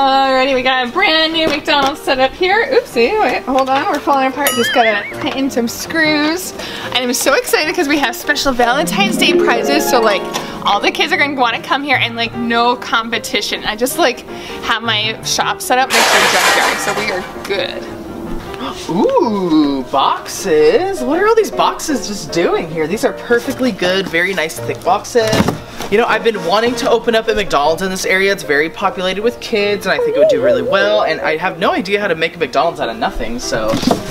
Alrighty, we got a brand new McDonald's set up here. Oopsie, wait, hold on, we're falling apart. Just gotta tighten some screws. And I'm so excited because we have special Valentine's Day prizes, so like all the kids are gonna wanna come here and like no competition. I just like have my shop set up next to a junkyard, so we are good. Ooh, boxes. What are all these boxes just doing here? These are perfectly good, very nice thick boxes. You know, I've been wanting to open up at McDonald's in this area. It's very populated with kids, and I think it would do really well, and I have no idea how to make a McDonald's out of nothing, so.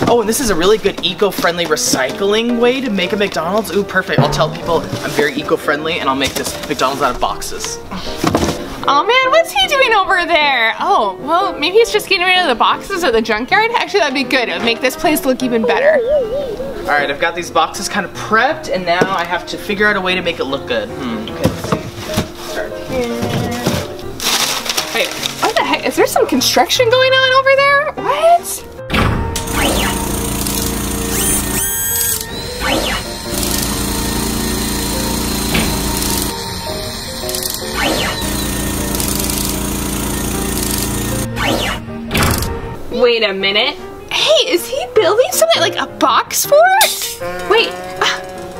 Oh, and this is a really good eco-friendly recycling way to make a McDonald's. Ooh, perfect. I'll tell people I'm very eco-friendly, and I'll make this McDonald's out of boxes. Oh man, what's he doing over there? Oh, well, maybe he's just getting rid of the boxes at the junkyard. Actually, that'd be good. It would make this place look even better. All right, I've got these boxes kind of prepped, and now I have to figure out a way to make it look good. Okay, let's see. Start here. Wait, what the heck? Is there some construction going on over there? What? Wait a minute. Hey, is he building something like a box fort? Wait,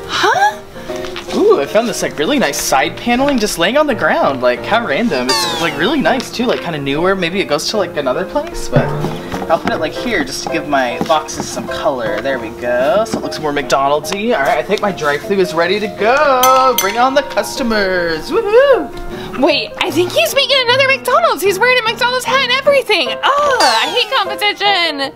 huh? Ooh, I found this like really nice side paneling just laying on the ground. Like how random. It's like really nice too, like kind of newer. Maybe it goes to like another place, but I'll put it like here just to give my boxes some color. There we go. So it looks more McDonald's-y. All right, I think my drive-thru is ready to go. Bring on the customers. Woohoo! Wait, I think he's making another McDonald's. He's wearing a McDonald's hat and everything. Oh, I hate competition.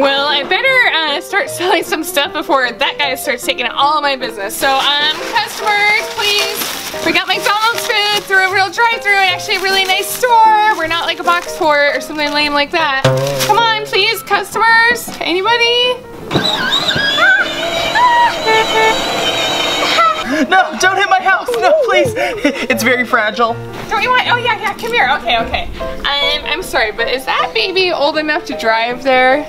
Well, I better start selling some stuff before that guy starts taking all of my business. So, customers, please. We got McDonald's food through a real drive-thru and actually a really nice store. We're not like a box fort or something lame like that. Come on, please, customers. Anybody? No, don't hit my house! No, please! It's very fragile. Don't you want? Oh, yeah, yeah, come here. Okay, okay. I'm sorry, but is that baby old enough to drive there?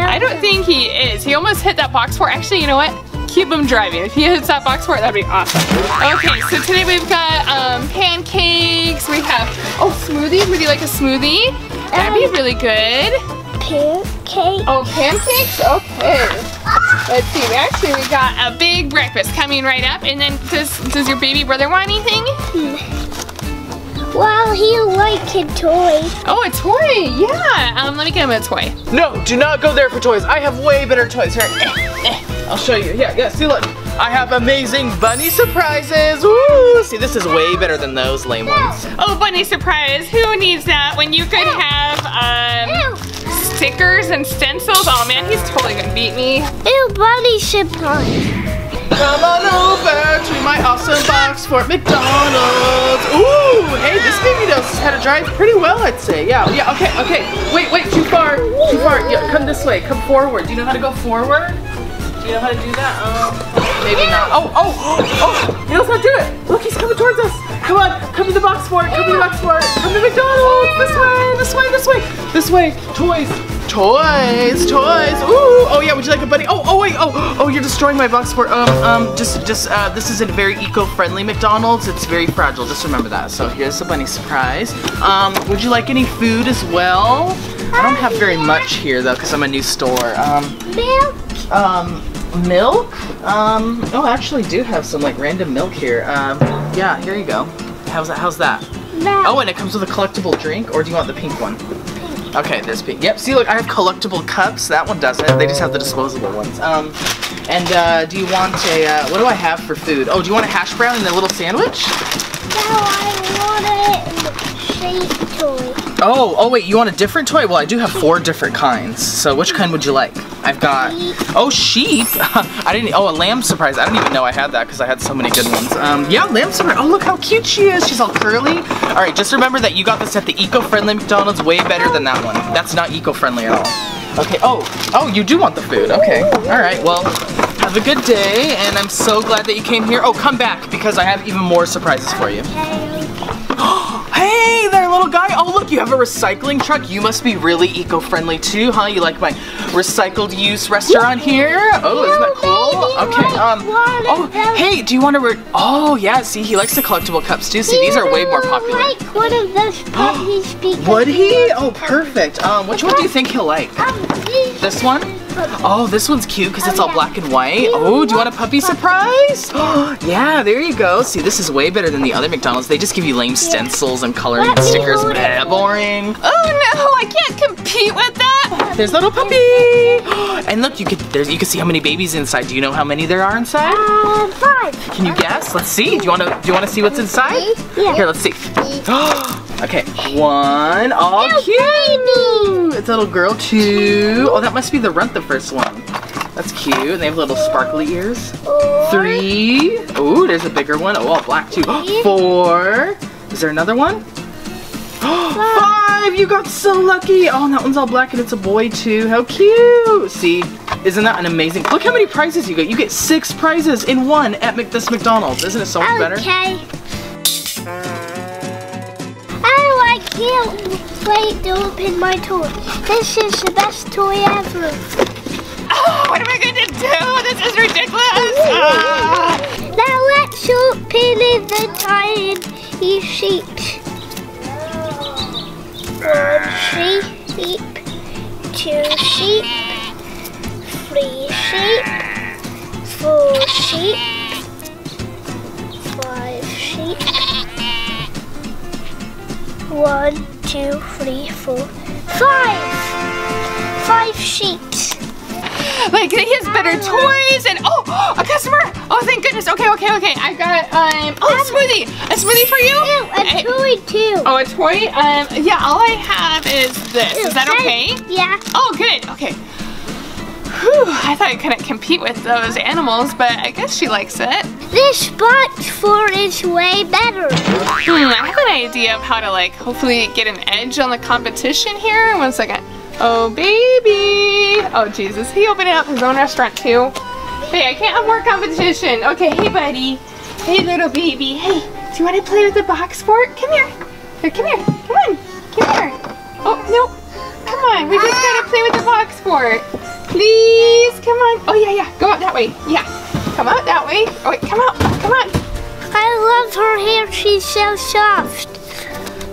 I don't think he is. He almost hit that box fort. Actually, you know what? Keep him driving. If he hits that box fort, that'd be awesome. Okay, so today we've got pancakes. We have, oh, smoothies. Would you like a smoothie? That'd be really good. Pancakes. Oh, pancakes? Okay. Let's see. Actually, we got a big breakfast coming right up. And then, does your baby brother want anything? Well, he likes a toy. Oh, a toy. Yeah. Let me get him a toy. No, do not go there for toys. I have way better toys. Here, I'll show you. Yeah, yeah. See, look. I have amazing bunny surprises. Woo! See, this is way better than those lame ones. Oh, bunny surprise. Who needs that when you could have stickers and stencils? Oh man, he's totally gonna beat me. Ew, bunny surprise. Come on over to my awesome box for McDonald's. Ooh, hey, this baby knows how to drive pretty well, I'd say. Yeah, yeah, okay, okay. Wait, wait, too far, too far. Yeah, come this way, come forward. Do you know how to go forward? Do you know how to do that? Maybe not. Oh, oh, oh, he knows how to do it. Look, he's coming towards us. Come on, come to the box fort, come to the box fort. Come to McDonald's, this way, this way, this way. This way, toys, toys, toys. Ooh, oh yeah, would you like a bunny? Oh, oh wait, oh, oh, you're destroying my box fort. This isn't very eco-friendly McDonald's. It's very fragile, just remember that. So here's a bunny surprise. Would you like any food as well? I don't have very much here though, because I'm a new store. Milk? Milk? Oh, I actually do have some like random milk here. Yeah, here you go. How's that? How's that? Milk. Oh, and it comes with a collectible drink, or do you want the pink one? Pink. Okay, there's pink. Yep, see, look, I have collectible cups. That one doesn't. They just have the disposable ones. Do you want a, what do I have for food? Oh, do you want a hash brown and a little sandwich? No, I want a shake toy. Oh, oh wait, you want a different toy? Well, I do have four different kinds. So which kind would you like? I've got, oh, sheep. I didn't, oh, a lamb surprise. I didn't even know I had that because I had so many good ones. Yeah, lamb surprise. Oh, look how cute she is. She's all curly. All right, just remember that you got this at the eco-friendly McDonald's, way better than that one. That's not eco-friendly at all. Okay, oh, oh, you do want the food. Okay, all right, well, have a good day. And I'm so glad that you came here. Oh, come back because I have even more surprises for you. Hey, there, little guy. Oh, look, you have a recycling truck. You must be really eco-friendly too, huh? You like my recycled use restaurant here? Oh, isn't that cool? Okay. Oh, hey, do you want to oh, yeah, see, he likes the collectible cups too. See, these are way more popular. Like one of those puppies. Would he? Oh, perfect. Which one do you think he'll like? This one? Oh, this one's cute because it's all black and white. Oh, do you want a puppy surprise? Yeah, there you go. See, this is way better than the other McDonald's. They just give you lame stencils and coloring and stickers. Blah, boring. Oh no, I can't compete with that. There's little puppy. And look, you can see how many babies inside. Do you know how many there are inside? 5. Can you guess? Let's see. Do you want to see what's inside? Yeah. Here, let's see. Okay, 1. Oh, cute. It's a little girl. 2. Oh, that must be the runt. The first one. That's cute. And they have little sparkly ears. 3. Oh, there's a bigger one. Oh, all black too. 4. Is there another one? 5. You got so lucky. Oh, and that one's all black and it's a boy too. How cute. See, isn't that an amazing? Look how many prizes you get. You get 6 prizes in one at this McDonald's. Isn't it so much better? Okay. I can't wait to open my toy. This is the best toy ever. Oh, what am I going to do? This is ridiculous. Now let's open the tiny sheep. One sheep, 2 sheep, 3 sheep, 4 sheep, 5 sheep. 1, 2, 3, 4, 5! 5 sheep. Like, he has better toys and, oh, a customer! Oh, thank goodness. Okay, okay, okay. I got, a smoothie. A smoothie for you? A toy, too. Oh, a toy? Yeah, all I have is this. Is that okay? Yeah. Oh, good. Okay. Whew, I thought I couldn't compete with those animals, but I guess she likes it. This box for is way better. I have an idea of how to, like, hopefully get an edge on the competition here. One second. Oh, baby. Oh, Jesus. He opened up his own restaurant, too. Hey, I can't have more competition. Okay, hey, buddy. Hey, little baby. Hey, do you want to play with the box fort? Come here. Here, come here. Come on. Come here. Oh, no. Come on. We just got to play with the box fort. Please, come on. Oh, yeah, yeah. Go out that way. Yeah. Come out that way. Oh, wait, come out. Come on. I love her hair. She's so soft.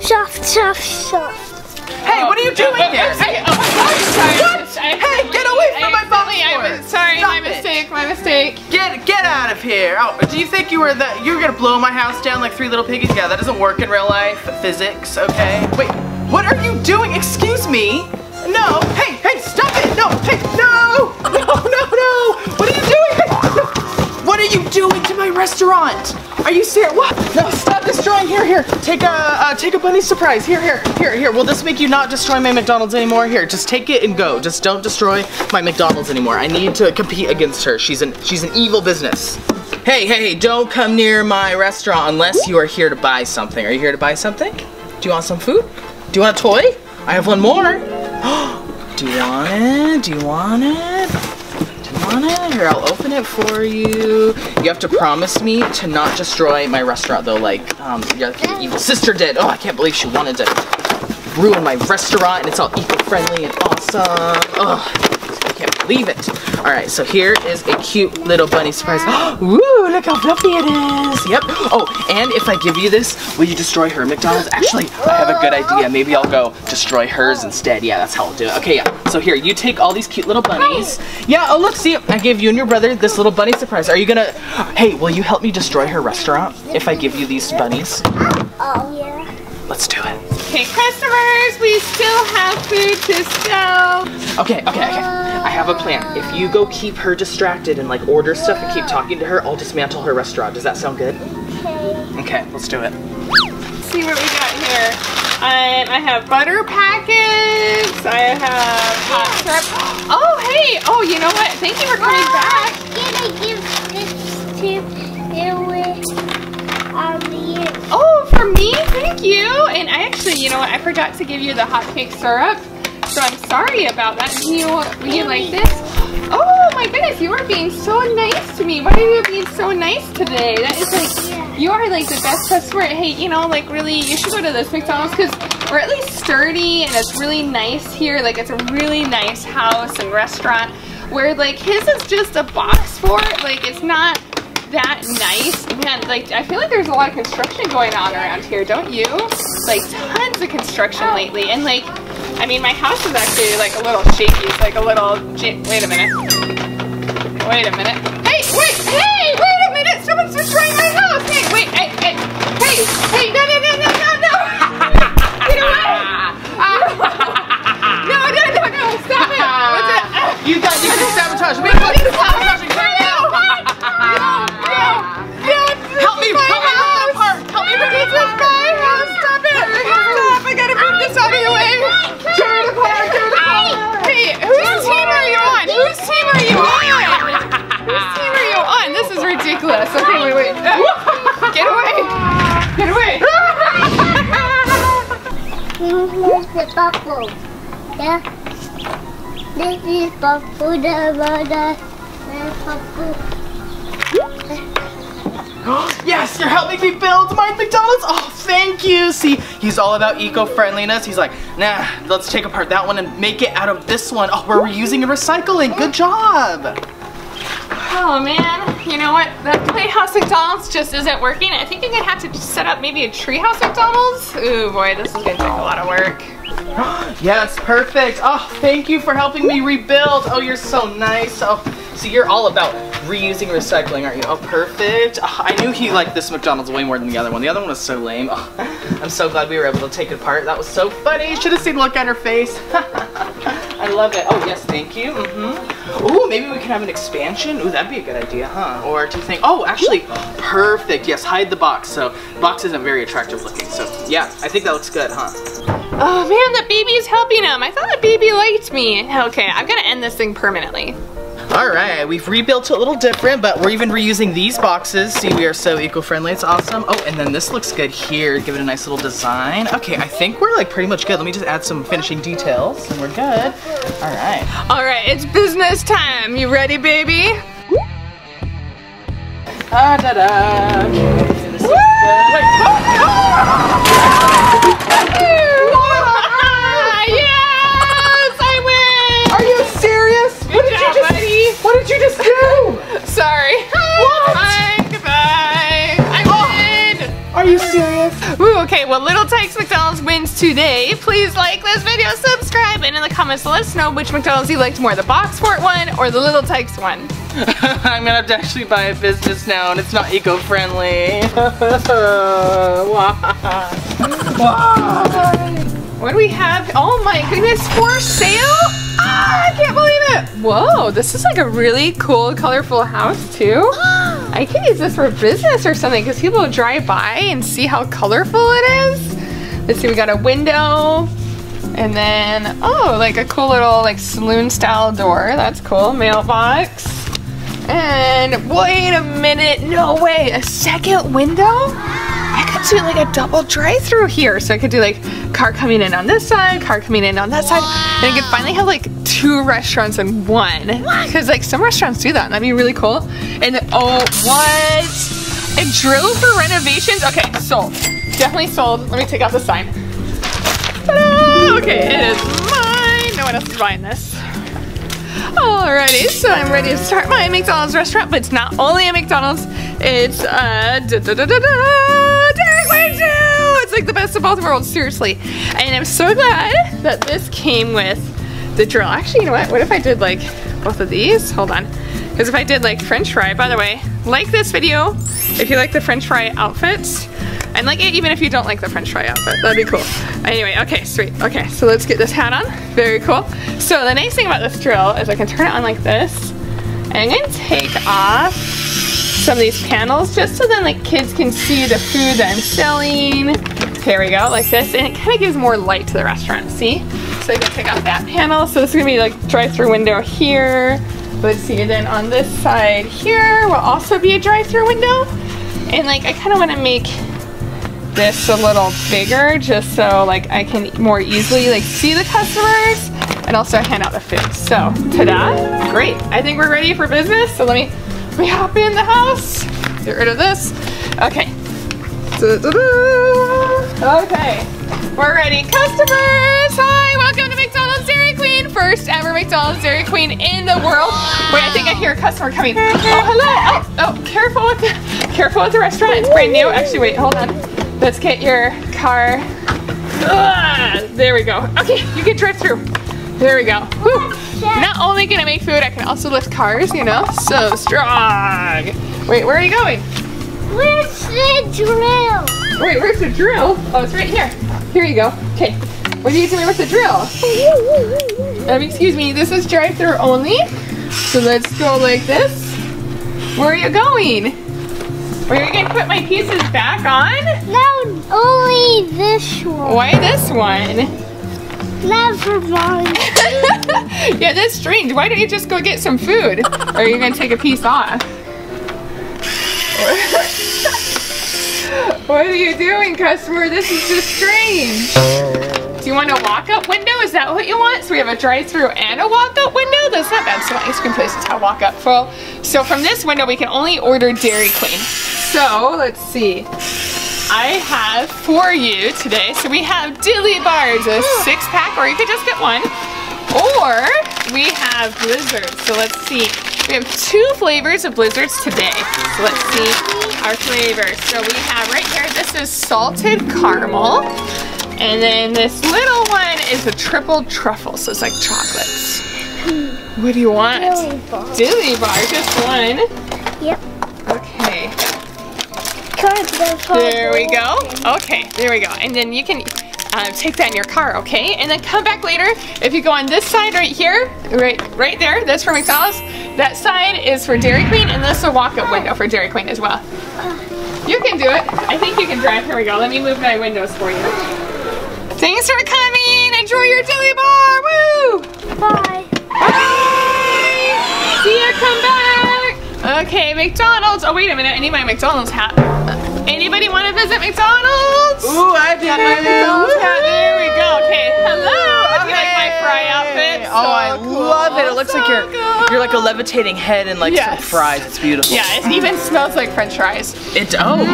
Soft, soft, soft. Hey, what are you doing here? Hey, oh my God. I'm sorry. What? Hey, get away from my box. Sorry, my mistake, my mistake. Get out of here. Oh, do you think you were going to blow my house down like 3 little piggies? Yeah, that doesn't work in real life. Physics, okay. Wait, what are you doing? Excuse me. No. Hey, hey, stop it. No. Hey, no. No, no, no. What are you doing? No. What are you doing to my restaurant? Are you serious? What? No, stop destroying. Here, here. Take a bunny surprise. Here, here, here, here. Will this make you not destroy my McDonald's anymore? Here, just take it and go. Just don't destroy my McDonald's anymore. I need to compete against her. She's an evil business. Hey, hey, hey, don't come near my restaurant unless you are here to buy something. Are you here to buy something? Do you want some food? Do you want a toy? I have one more. Do you want it? Do you want it? Do you want it? Here, I'll open it for you. You have to promise me to not destroy my restaurant, though, like your evil sister did. Oh, I can't believe she wanted to ruin my restaurant, and it's all eco-friendly and awesome. Oh, I can't believe it. All right, so here is a cute little bunny surprise. Woo, look how fluffy it is. Yep. Oh, and if I give you this, will you destroy her McDonald's? Actually, I have a good idea. Maybe I'll go destroy hers instead. Yeah, that's how I'll do it. Okay, yeah. So here, you take all these cute little bunnies. Yeah, oh look, see, I gave you and your brother this little bunny surprise. Are you gonna, hey, will you help me destroy her restaurant if I give you these bunnies? Oh, yeah. Let's do it. Okay, customers, we still have food to sell. Okay, okay, okay. I have a plan. If you go keep her distracted and like order stuff and keep talking to her, I'll dismantle her restaurant. Does that sound good? Okay. Okay, let's do it. Let's see what we got here. I have butter packets. I have hot syrup. Oh, hey. Oh, you know what? Thank you for coming back. I'm gonna give this to Oh, for me? Thank you. And I actually, you know what? I forgot to give you the hot cake syrup. So I'm sorry about that. You like this? Oh my goodness, you are being so nice to me. Why are you being so nice today? That is like you are like the best customer. Hey, you know, like really, you should go to this McDonald's because we're at least sturdy and it's really nice here. Like it's a really nice house and restaurant, where like his is just a box fort. Like it's not that nice. Man, like I feel like there's a lot of construction going on around here, don't you? Like tons of construction lately. And like, I mean, my house is actually like a little shaky. It's like a little, wait a minute. Wait a minute. Hey, wait, hey, wait a minute. Someone's destroying my house. Hey, wait, hey, no, no, no, no, no, no. You know what? No, stop it. What's it? You thought you could sabotage me. What is sabotaging? No, help me, help me with that part. Help me with this my house. Stop it. Stop, I gotta put this out of your way. Hey, whose team are you on? Whose team are you on? Whose team are you on? This is ridiculous. Okay, wait, wait. Get away. Get away. Here's the bubble. Yeah. This is bubble. Yes, you're helping me build my McDonald's. Oh, thank you. See, he's all about eco-friendliness. He's like, nah, let's take apart that one and make it out of this one. Oh, we're reusing and recycling. Good job. Oh man, you know what? That Playhouse McDonald's just isn't working. I think I'm gonna have to set up maybe a Treehouse McDonald's. Ooh boy, this is gonna take a lot of work. Yes, perfect. Oh, thank you for helping me rebuild. Oh, you're so nice. Oh, so you're all about reusing, recycling, aren't you? Oh, perfect. Oh, I knew he liked this McDonald's way more than the other one. The other one was so lame. Oh, I'm so glad we were able to take it apart. That was so funny. Should have seen the look on her face. I love it. Oh, yes, thank you. Mm-hmm. Ooh, maybe we can have an expansion. Ooh, that'd be a good idea, huh? Or do you think, oh, actually, perfect. Yes, hide the box. So the box isn't very attractive looking. So yeah, I think that looks good, huh? Oh man, that baby's helping him. I thought that baby liked me. Okay, I'm gonna end this thing permanently. All right, we've rebuilt it a little different, but we're even reusing these boxes. See, we are so eco-friendly, it's awesome. Oh, and then this looks good here. Give it a nice little design. Okay, I think we're like pretty much good. Let me just add some finishing details and we're good. All right. All right, it's business time. You ready, baby? Da-da-da. Okay, this is good. Wait, yes, I win. Are you serious? What did you just do? Sorry. What? Bye, goodbye. I win. Are you serious? Ooh, okay, well, Little Tex McDonald's wins today. Please like this video, subscribe, and in the comments let us know which McDonald's you liked more, the Box Fort one or the Little Tex one. I'm gonna have to actually buy a business now and it's not eco-friendly. What do we have? Oh my goodness, for sale? Ah, I can't believe it! Whoa, this is like a really cool, colorful house too. I could use this for business or something because people will drive by and see how colorful it is. Let's see, we got a window and then, oh, like a cool little like saloon style door. That's cool, mailbox. And wait a minute, no way, a second window? I could do like a double drive-through here. So I could do like car coming in on this side, car coming in on that side. And I could finally have like two restaurants in one. Because like some restaurants do that and that'd be really cool. And then, oh, what? It drove for renovations? Okay, sold. Definitely sold. Let me take out the sign. Ta-da! Okay, it is mine. No one else is buying this. Alrighty, so I'm ready to start my McDonald's restaurant, but it's not only a McDonald's, it's Dairy Queen too! It's like the best of both worlds, seriously. And I'm so glad that this came with the drill. Actually, you know what? What if I did like both of these? Hold on. Because if I did like French fry, by the way, like this video if you like the French fry outfits. And like it even if you don't like the French fry outfit. That'd be cool. Anyway, okay, sweet. Okay, so let's get this hat on. Very cool. So the nice thing about this drill is I can turn it on like this. And I'm gonna take off some of these panels just so then like kids can see the food that I'm selling. There we go, like this. And it kind of gives more light to the restaurant, see? So I can take off that panel. So this is gonna be like drive-through window here. Let's see, then on this side here will also be a drive-through window. And like I kind of want to make this a little bigger just so like I can more easily like see the customers and also hand out the food. So ta-da, great. I think we're ready for business. So let me hop in the house, get rid of this. Okay, Da-da-da. Okay, we're ready. Customers, hi, welcome to McDonald's Dairy Queen. First ever McDonald's Dairy Queen in the world. Wait, I think I hear a customer coming. Oh, hello. Oh, oh, careful with the restaurant. It's brand new. Actually, wait, hold on. Let's get your car. There we go. Okay, you can drive through. There we go. Whew. Not only can I make food, I can also lift cars, you know? So strong. Wait, where are you going? Where's the drill? Wait, where's the drill? Oh, it's right here. Here you go. Okay. What do you do with the drill? Excuse me, this is drive-thru only. So let's go like this. Where are you going? Are you gonna put my pieces back on? No, only this one. Why this one? Never mind. Yeah, that's strange. Why don't you just go get some food? Or are you gonna take a piece off? What are you doing, customer? This is just strange. Do you want a walk-up window? Is that what you want? So we have a drive-through and a walk-up window? That's not bad. Some ice cream places have walk-up. So from this window, we can only order Dairy Queen. So let's see. I have for you today, so we have Dilly Bars, a 6-pack, or you could just get one. Or we have Blizzards. So let's see. We have 2 flavors of Blizzards today. So let's see our flavors. So we have right here, this is salted caramel. And then this little one is a triple truffle. So it's like chocolates. What do you want? Dilly bar, just one. Yep. Okay. There we go. Okay, there we go. And then you can take that in your car, okay? And then come back later. If you go on this side right here, right there, that's for McDonald's. That side is for Dairy Queen, and this is a walk-up window for Dairy Queen as well. You can do it. I think you can drive. Here we go. Let me move my windows for you. Thanks for coming. Enjoy your Dilly Bar. Woo! Bye. Bye. See ya. Come back. Okay, McDonald's. Oh, wait a minute. I need my McDonald's hat. Anybody want to visit McDonald's? Ooh, I did. Got my McDonald's hat. There we go. Okay, hello. Do you like my fry outfit? Oh, I love it. It looks like you're like a levitating head and like some fries. It's beautiful. Yeah, it even smells like French fries. It does. Oh.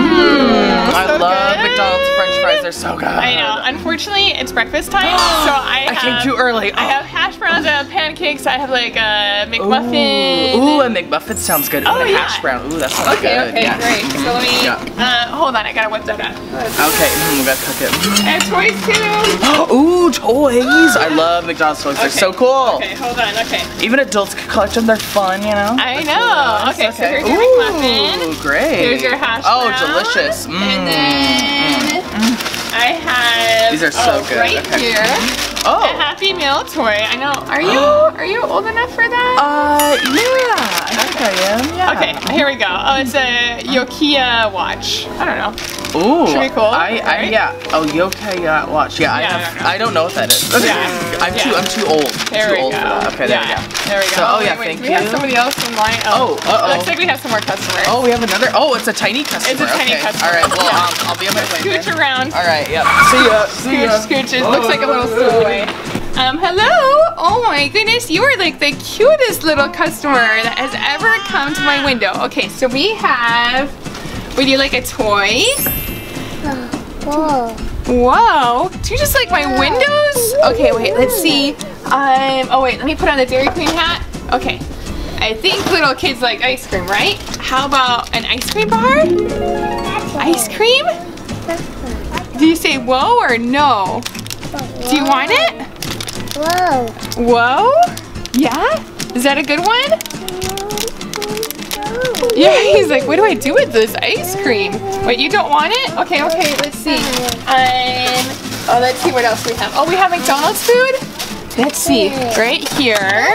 I love McDonald's French fries. They're so good. I know. Unfortunately, it's breakfast time, so I came too early. I have hash browns. I have pancakes. I have like a McMuffin. Ooh, a McMuffin sounds good. Oh, and a hash brown. Ooh, that sounds good. Okay, great. So let me. Hold on, I gotta whip that up. Okay, we gotta cook it. I have toys too. Ooh, toys! I love McDonald's toys. Okay. They're so cool. Okay, hold on. Okay. Even adults can collect them. They're fun, you know. I know. Cool. Okay, so here's your McMuffin. Ooh, great. Here's your hash brown. Oh, delicious. Mm. And then I have. These are so good. Right here. Oh. A Happy Meal toy. I know. Are you old enough for that? Yeah. I am, yeah. Okay, here we go. Oh, it's a Yokiya watch. I don't know. Ooh. Should be cool. Yeah. Oh, Yokiya watch. Yeah, I don't know what that is. Okay. Yeah. I'm too old. There we go. Okay, there we go. There we go. So, wait, thank you. We have somebody else in line. Oh. It looks like we have some more customers. Oh, we have another. Oh, it's a tiny customer. It's a tiny customer. All right, well, I'll be on my way. Scooch around. All right, yep. See ya. Scooch. It looks like a little stowaway. Hello! Oh my goodness, you are like the cutest little customer that has ever come to my window. Okay, so we have, would you like a toy? Whoa. Whoa, do you just like my windows? Okay, wait, let's see. Let me put on the Dairy Queen hat. Okay, I think little kids like ice cream, right? How about an ice cream bar? Ice cream? Do you say whoa or no? Do you want it? Whoa. Whoa? Yeah? Is that a good one? Yeah, he's like, what do I do with this ice cream? Wait, you don't want it? Okay, let's see. Let's see what else we have. Oh, we have McDonald's food? Let's see. Right here,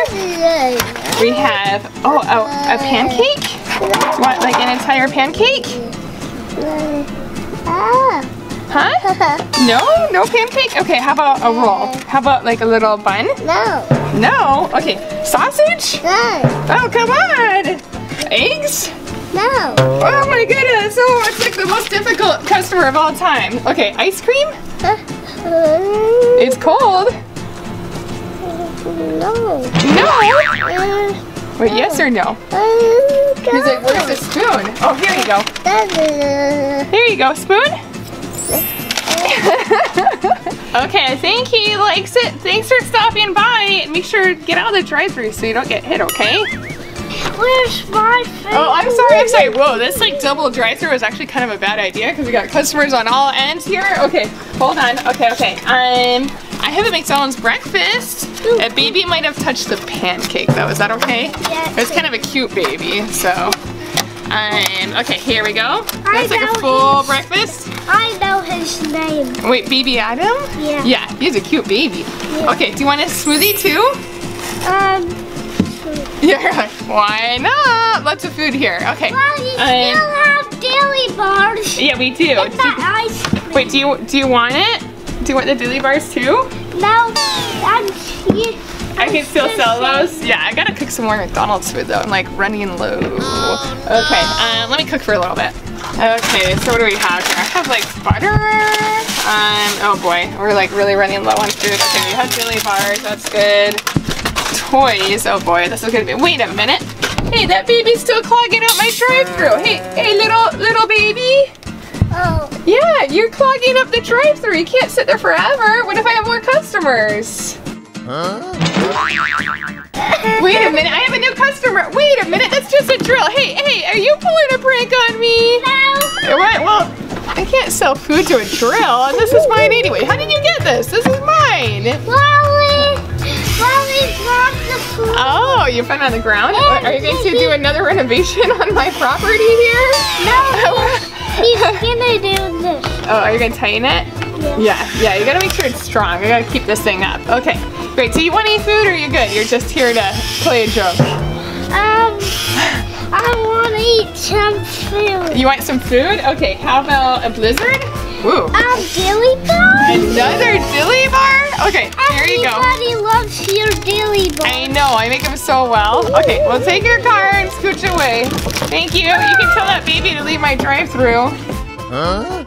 we have, a pancake? Do you want, like, an entire pancake? Huh? No pancake? Okay, how about a roll? How about like a little bun? No. No? Okay. Sausage? No. Oh, come on! Eggs? No. Oh my goodness! Oh, it's like the most difficult customer of all time. Okay, ice cream? It's cold. No. No? Wait, yes or no? He's like, where's the spoon? Oh, here you go. Here you go, spoon? Okay, I think he likes it. Thanks for stopping by, and make sure to get out of the drive-thru so you don't get hit, okay? Where's my food? Oh, I'm sorry. Whoa, this like double drive-thru is actually kind of a bad idea because we got customers on all ends here. Okay, hold on. Okay. I have a McDonald's breakfast. That baby might have touched the pancake though. Is that okay? Yeah. It's kind of a cute baby, so. Okay, here we go. That's like a full breakfast. I know his name. Wait, baby Adam? Yeah. Yeah, he's a cute baby. Yeah. Okay, do you want a smoothie too? Yeah, why not? Lots of food here. Okay. Well, you still have Daily Bars. Yeah, we do. And the ice cream. Wait, do you want it? Do you want the Daily Bars too? No, I can still sell those. Yeah, I gotta cook some more McDonald's food though. I'm like running low. Okay, let me cook for a little bit. Okay, so what do we have here? I have like butter. Oh boy, we're like really running low on food. Okay, we have Daily Bars. That's good. Toys. Oh boy, this is gonna be. Wait a minute. Hey, that baby's still clogging up my drive-thru. Hey, little baby. Oh. Yeah, you're clogging up the drive-thru. You can't sit there forever. What if I have more customers? Huh? Wait a minute, I have a new customer. Wait a minute, that's just a drill. Hey, are you pulling a prank on me? No. What? Well, I can't sell food to a drill, and this is mine anyway. How did you get this? This is mine. Wally dropped the food. Oh, you found it on the ground? Are you guys gonna do another renovation on my property here? No. He's gonna do this. Oh, are you gonna tighten it? Yeah, you gotta make sure it's strong. I gotta keep this thing up. Okay, great. So you want any food or are you good? You're just here to play a joke. I wanna eat some food. You want some food? Okay, how about a blizzard? Woo. Dilly bar? Another dilly bar? Okay, there you go. Everybody loves your dilly bar. I know, I make them so well. Okay, well take your car and scooch away. Thank you. You can tell that baby to leave my drive-thru. Huh?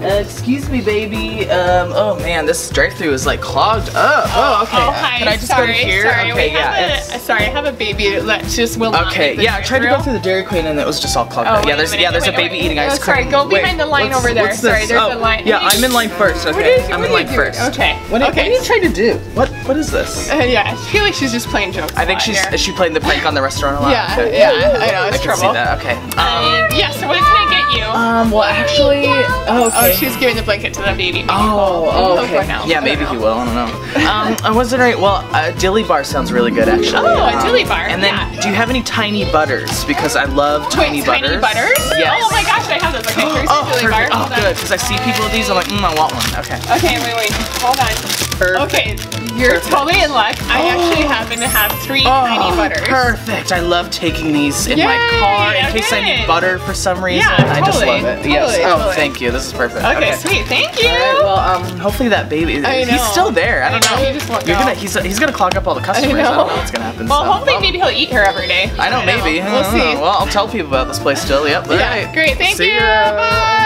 Excuse me, baby. Oh man, this drive-thru is like clogged up. Oh, okay. Oh, hi. Can I just go here? Sorry, okay, I have a baby that just will not. Okay, yeah, I tried to go through the Dairy Queen and it was just all clogged up. Yeah, there's a baby eating ice cream. Sorry, go behind the line over there. Sorry, there's a line. Yeah, I'm in line first. Okay, I'm in line first. Okay. What are you trying to do? What is this? Yeah, I feel like she's just playing jokes. I think she's playing the prank on the restaurant a lot. Yeah, I know. I can see that. Okay. Yeah. So what can I get you? Well, actually, okay. She's giving the blanket to the baby. Oh, okay. Yeah, maybe he will. I don't know. I wasn't right. Well, a dilly bar sounds really good, actually. Oh, a dilly bar. And then, do you have any tiny butters? Because I love tiny butters. Tiny butters? Yes. Oh my gosh, I have those. Okay, here's a dilly bar. Oh, good. Because I see people with these, I'm like, I want one. Okay. Okay, wait. Hold on. Perfect. Okay. You're totally in luck. I actually happen to have three tiny butters. Perfect. I love taking these in my car in case I need butter for some reason. Yeah, I just love it. Yes. Oh, thank you. This is perfect. Okay, sweet. Thank you. Right, well, hopefully that baby, he's still there. I don't know. He just won't go. He's gonna clog up all the customers. I don't know what's gonna happen. Well, hopefully maybe he'll eat her every day. I know, maybe. We'll see. Well, I'll tell people about this place still. Yep. Yeah. Great. Thank you. Bye.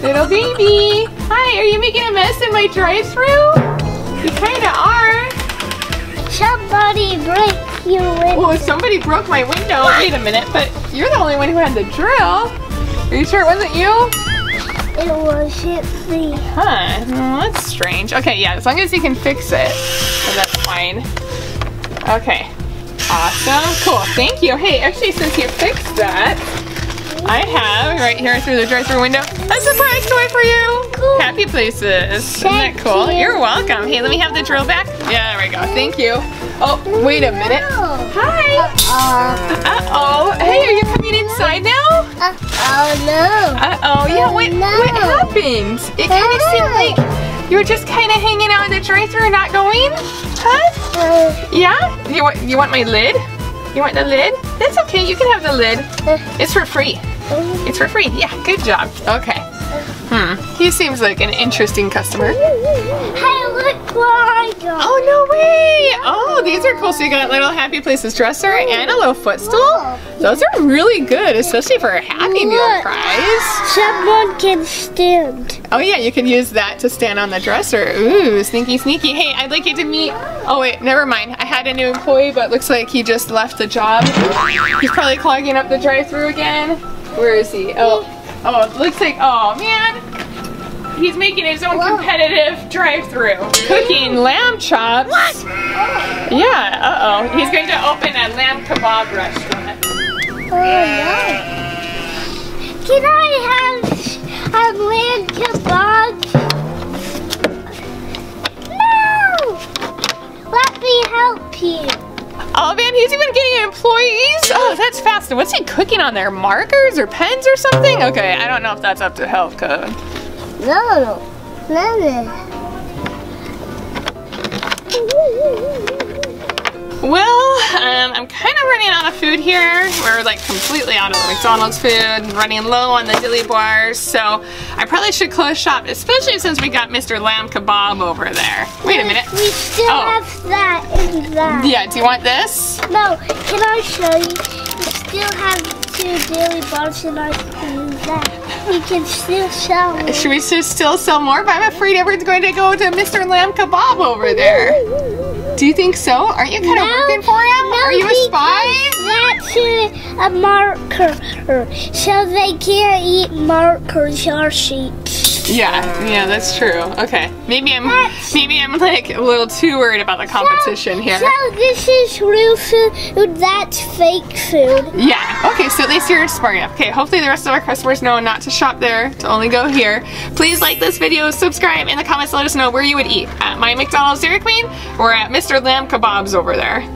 Little baby! Hi, are you making a mess in my drive-thru? You kinda are. Somebody broke your window. Oh, somebody broke my window. Wait a minute, but you're the only one who had the drill. Are you sure it wasn't you? It wasn't me. Huh, that's strange. Okay, yeah, as long as you can fix it, so that's fine. Okay, awesome, cool, thank you. Hey, actually, since you fixed that, I have right here through the drive-thru window a surprise toy for you. Cool. Happy Places. Isn't that cool? You're welcome. Hey, let me have the drill back. Yeah, there we go. Thank you. Oh, wait a minute. Hi. Uh-oh. Hey, are you coming inside now? Uh-oh, no. Uh-oh, yeah, what happened? It kind of seemed like you were just kind of hanging out in the drive-thru and not going? Huh? Yeah? You want my lid? You want the lid? That's okay, you can have the lid. It's for free. Yeah, good job. Okay. He seems like an interesting customer. Hey, look what I got. Oh, no way. Oh, these are cool. So you got a little Happy Places dresser and a little footstool. Those are really good, especially for a Happy Meal prize. Someone can stand. Oh, yeah, you can use that to stand on the dresser. Ooh, sneaky, sneaky. Hey, I'd like you to meet... Oh, wait, never mind. I had a new employee, but looks like he just left the job. He's probably clogging up the drive-thru again. Where is he? Oh, oh, looks like... Oh, man. He's making his own competitive drive-thru. Cooking lamb chops. What? Yeah, uh-oh. He's going to open a lamb kebab restaurant. Oh, no. Can I have a lamb kebab? No! Let me help you. Oh man, he's even getting employees? Oh, that's fast. What's he cooking on there? Markers or pens or something? Okay, I don't know if that's up to health code. No, no. Well, I'm kind of running out of food here. We're like completely out of the McDonald's food, running low on the dilly bars, so I probably should close shop, especially since we got Mr. Lamb Kebab over there. Wait a minute. We still have that in that. Yeah, do you want this? No, can I show you? We still have two dilly bars in our that. We can still sell more. Should we still sell more? But I'm afraid everyone's going to go to Mr. Lamb Kebab over there. Do you think so? Aren't you kind of working for him? No, are you a spy? That's a marker, so they can't eat markers or sheets. Yeah, that's true. Okay, maybe I'm like a little too worried about the competition here. So this is real food, that's fake food. Yeah. Okay, so at least you're smart enough. Okay, hopefully the rest of our customers know not to shop there, to only go here. Please like this video, subscribe, in the comments let us know where you would eat. At my McDonald's Dairy Queen or at Mr. Lamb Kebab's over there.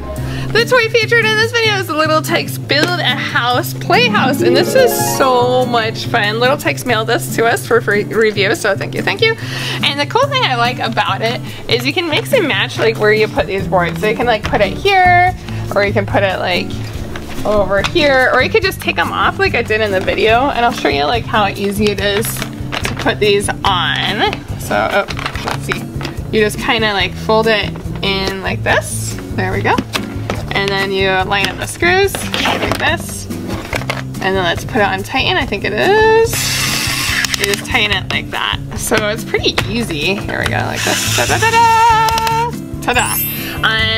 The toy featured in this video is the Little Tex Build a House Playhouse, and this is so much fun. Little Tex mailed this to us for free review, so thank you, thank you. And the cool thing I like about it is you can mix and match like where you put these boards. So you can like put it here, or you can put it like over here, or you could just take them off like I did in the video, and I'll show you like how easy it is to put these on. So, oh, let's see. You just kind of like fold it in like this. There we go. And then you line up the screws like this. And then let's put it on tighten, I think it is. You just tighten it like that. So it's pretty easy. Here we go, like this. Ta-da-da-da! Ta-da!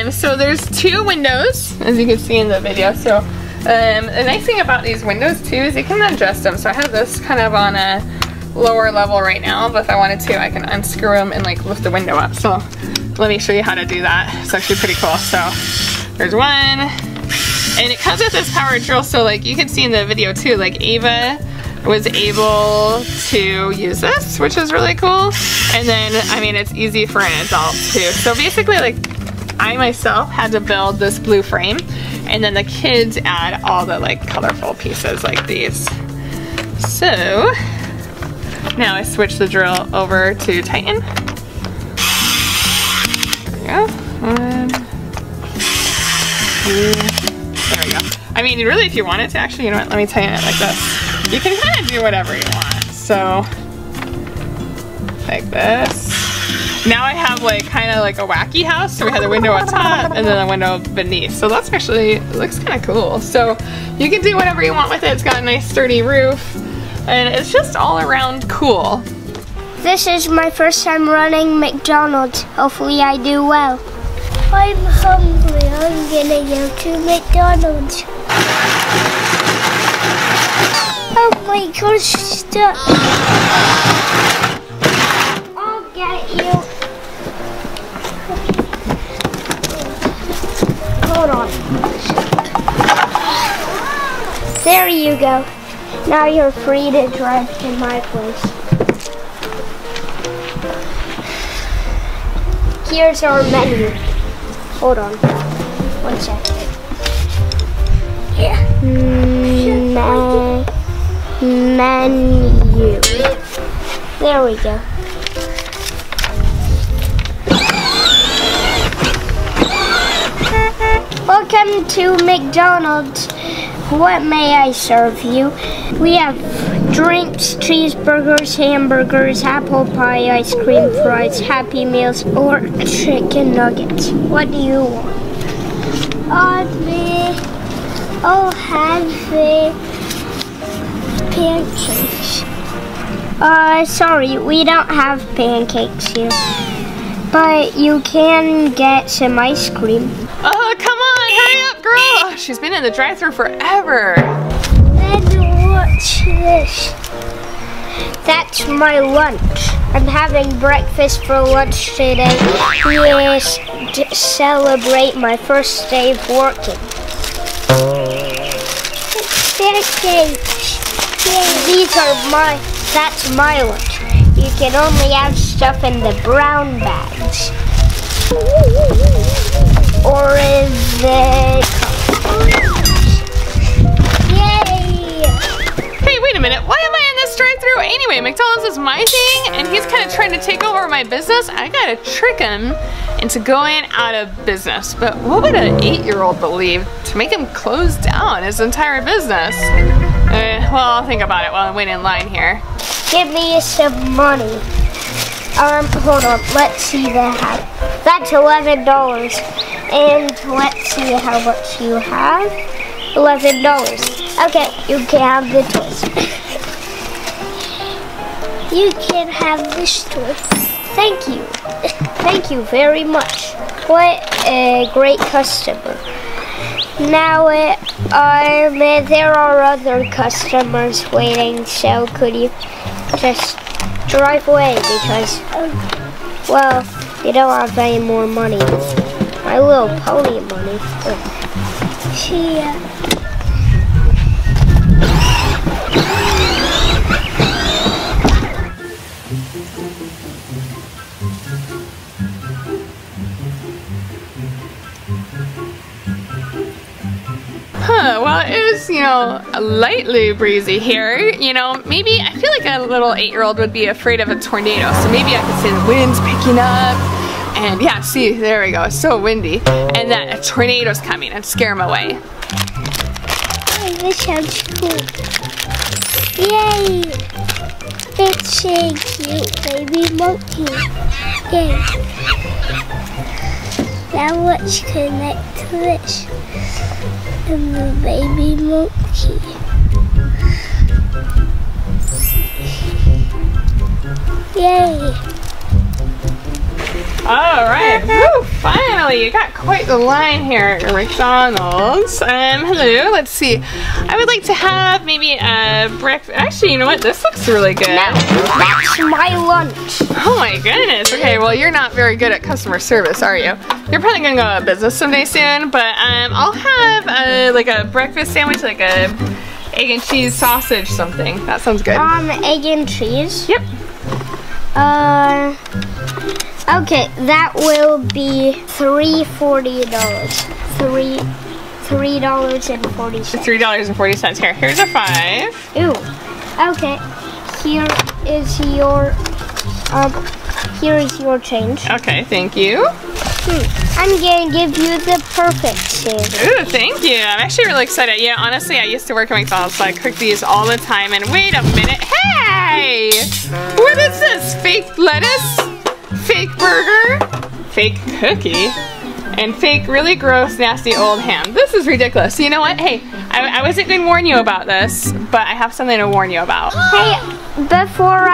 So there's two windows, as you can see in the video. So the nice thing about these windows too is you can adjust them. So I have this kind of on a lower level right now, but if I wanted to, I can unscrew them and like lift the window up. So let me show you how to do that. It's actually pretty cool. So. There's one, and it comes with this power drill, so like you can see in the video too, like Ava was able to use this, which is really cool. And then, I mean, it's easy for an adult too. So basically, like I myself had to build this blue frame, and then the kids add all the like colorful pieces like these. So now I switch the drill over to tighten. There we go. There we go. I mean, really, if you want it to actually, you know what, let me tighten it like this. You can kind of do whatever you want. So, like this. Now I have like kind of like a wacky house. So we had the window on top and then the window beneath. So that's actually, looks kind of cool. So you can do whatever you want with it. It's got a nice sturdy roof and it's just all around cool. This is my first time running McDonald's. Hopefully I do well. I'm hungry, I'm gonna go to McDonald's. Oh my gosh, stop. I'll get you. Hold on. There you go. Now you're free to drive to my place. Here's our menu. Hold on. One second. Yeah. Menu. There we go. Welcome to McDonald's. What may I serve you? We have Drinks, cheeseburgers, hamburgers, apple pie, ice cream, fries, Happy Meals, or chicken nuggets. What do you want? I'll have the pancakes. Sorry, we don't have pancakes here. But you can get some ice cream. Oh, come on, hurry up, girl! Oh, she's been in the drive-thru forever. Let's watch this. That's my lunch. I'm having breakfast for lunch today. Yes, to celebrate my first day of working. These are my, that's my lunch. You can only have stuff in the brown bags. Or in the cups. Yay! Hey, wait a minute. Why am I in this drive-thru anyway? McDonald's is my thing, and he's kind of trying to take over my business. I gotta trick him into going out of business. But what would an 8-year-old believe to make him close down his entire business? Well, I'll think about it while I'm waiting in line here. Give me some money. Hold on, let's see the hat. That's $11. And let's see how much you have. $11. Okay, you can have the toys. You can have this toy. Thank you. Thank you very much. What a great customer. Now, there are other customers waiting, so could you just drive away because, well, you don't have any more money. My Little Pony money. See ya. Well, it was, you know, lightly breezy here. You know, maybe I feel like a little 8-year-old would be afraid of a tornado, so maybe I could see the wind's picking up. And yeah, see, there we go, it's so windy. And that a tornado's coming and scare him away. Oh, this sounds cool. Yay! It's a cute baby monkey. Yay. Now let's connect to this. And the baby monkey. Yay! Alright, woo, finally, you got quite the line here at McDonald's. Hello, let's see. I would like to have maybe a breakfast. Actually, you know what? This looks really good. No, that's my lunch. Oh my goodness. Okay, well, you're not very good at customer service, are you? You're probably gonna go out of business someday soon, but I'll have like a breakfast sandwich, like a egg and cheese sausage something. That sounds good. Egg and cheese? Yep. Okay, that will be $3.40. $3.40. $3.40 here. Here's a $5. Ooh. Okay. Here is your change. Okay, thank you. I'm gonna give you the perfect sandwich. Ooh, thank you. I'm actually really excited. Yeah, honestly, I used to work at McDonald's, so I cook these all the time. And wait a minute. Hey! What is this? Fake lettuce? Fake burger? Fake cookie? And fake really gross, nasty old ham. This is ridiculous. So you know what? Hey, I wasn't gonna warn you about this, but I have something to warn you about. Hey, before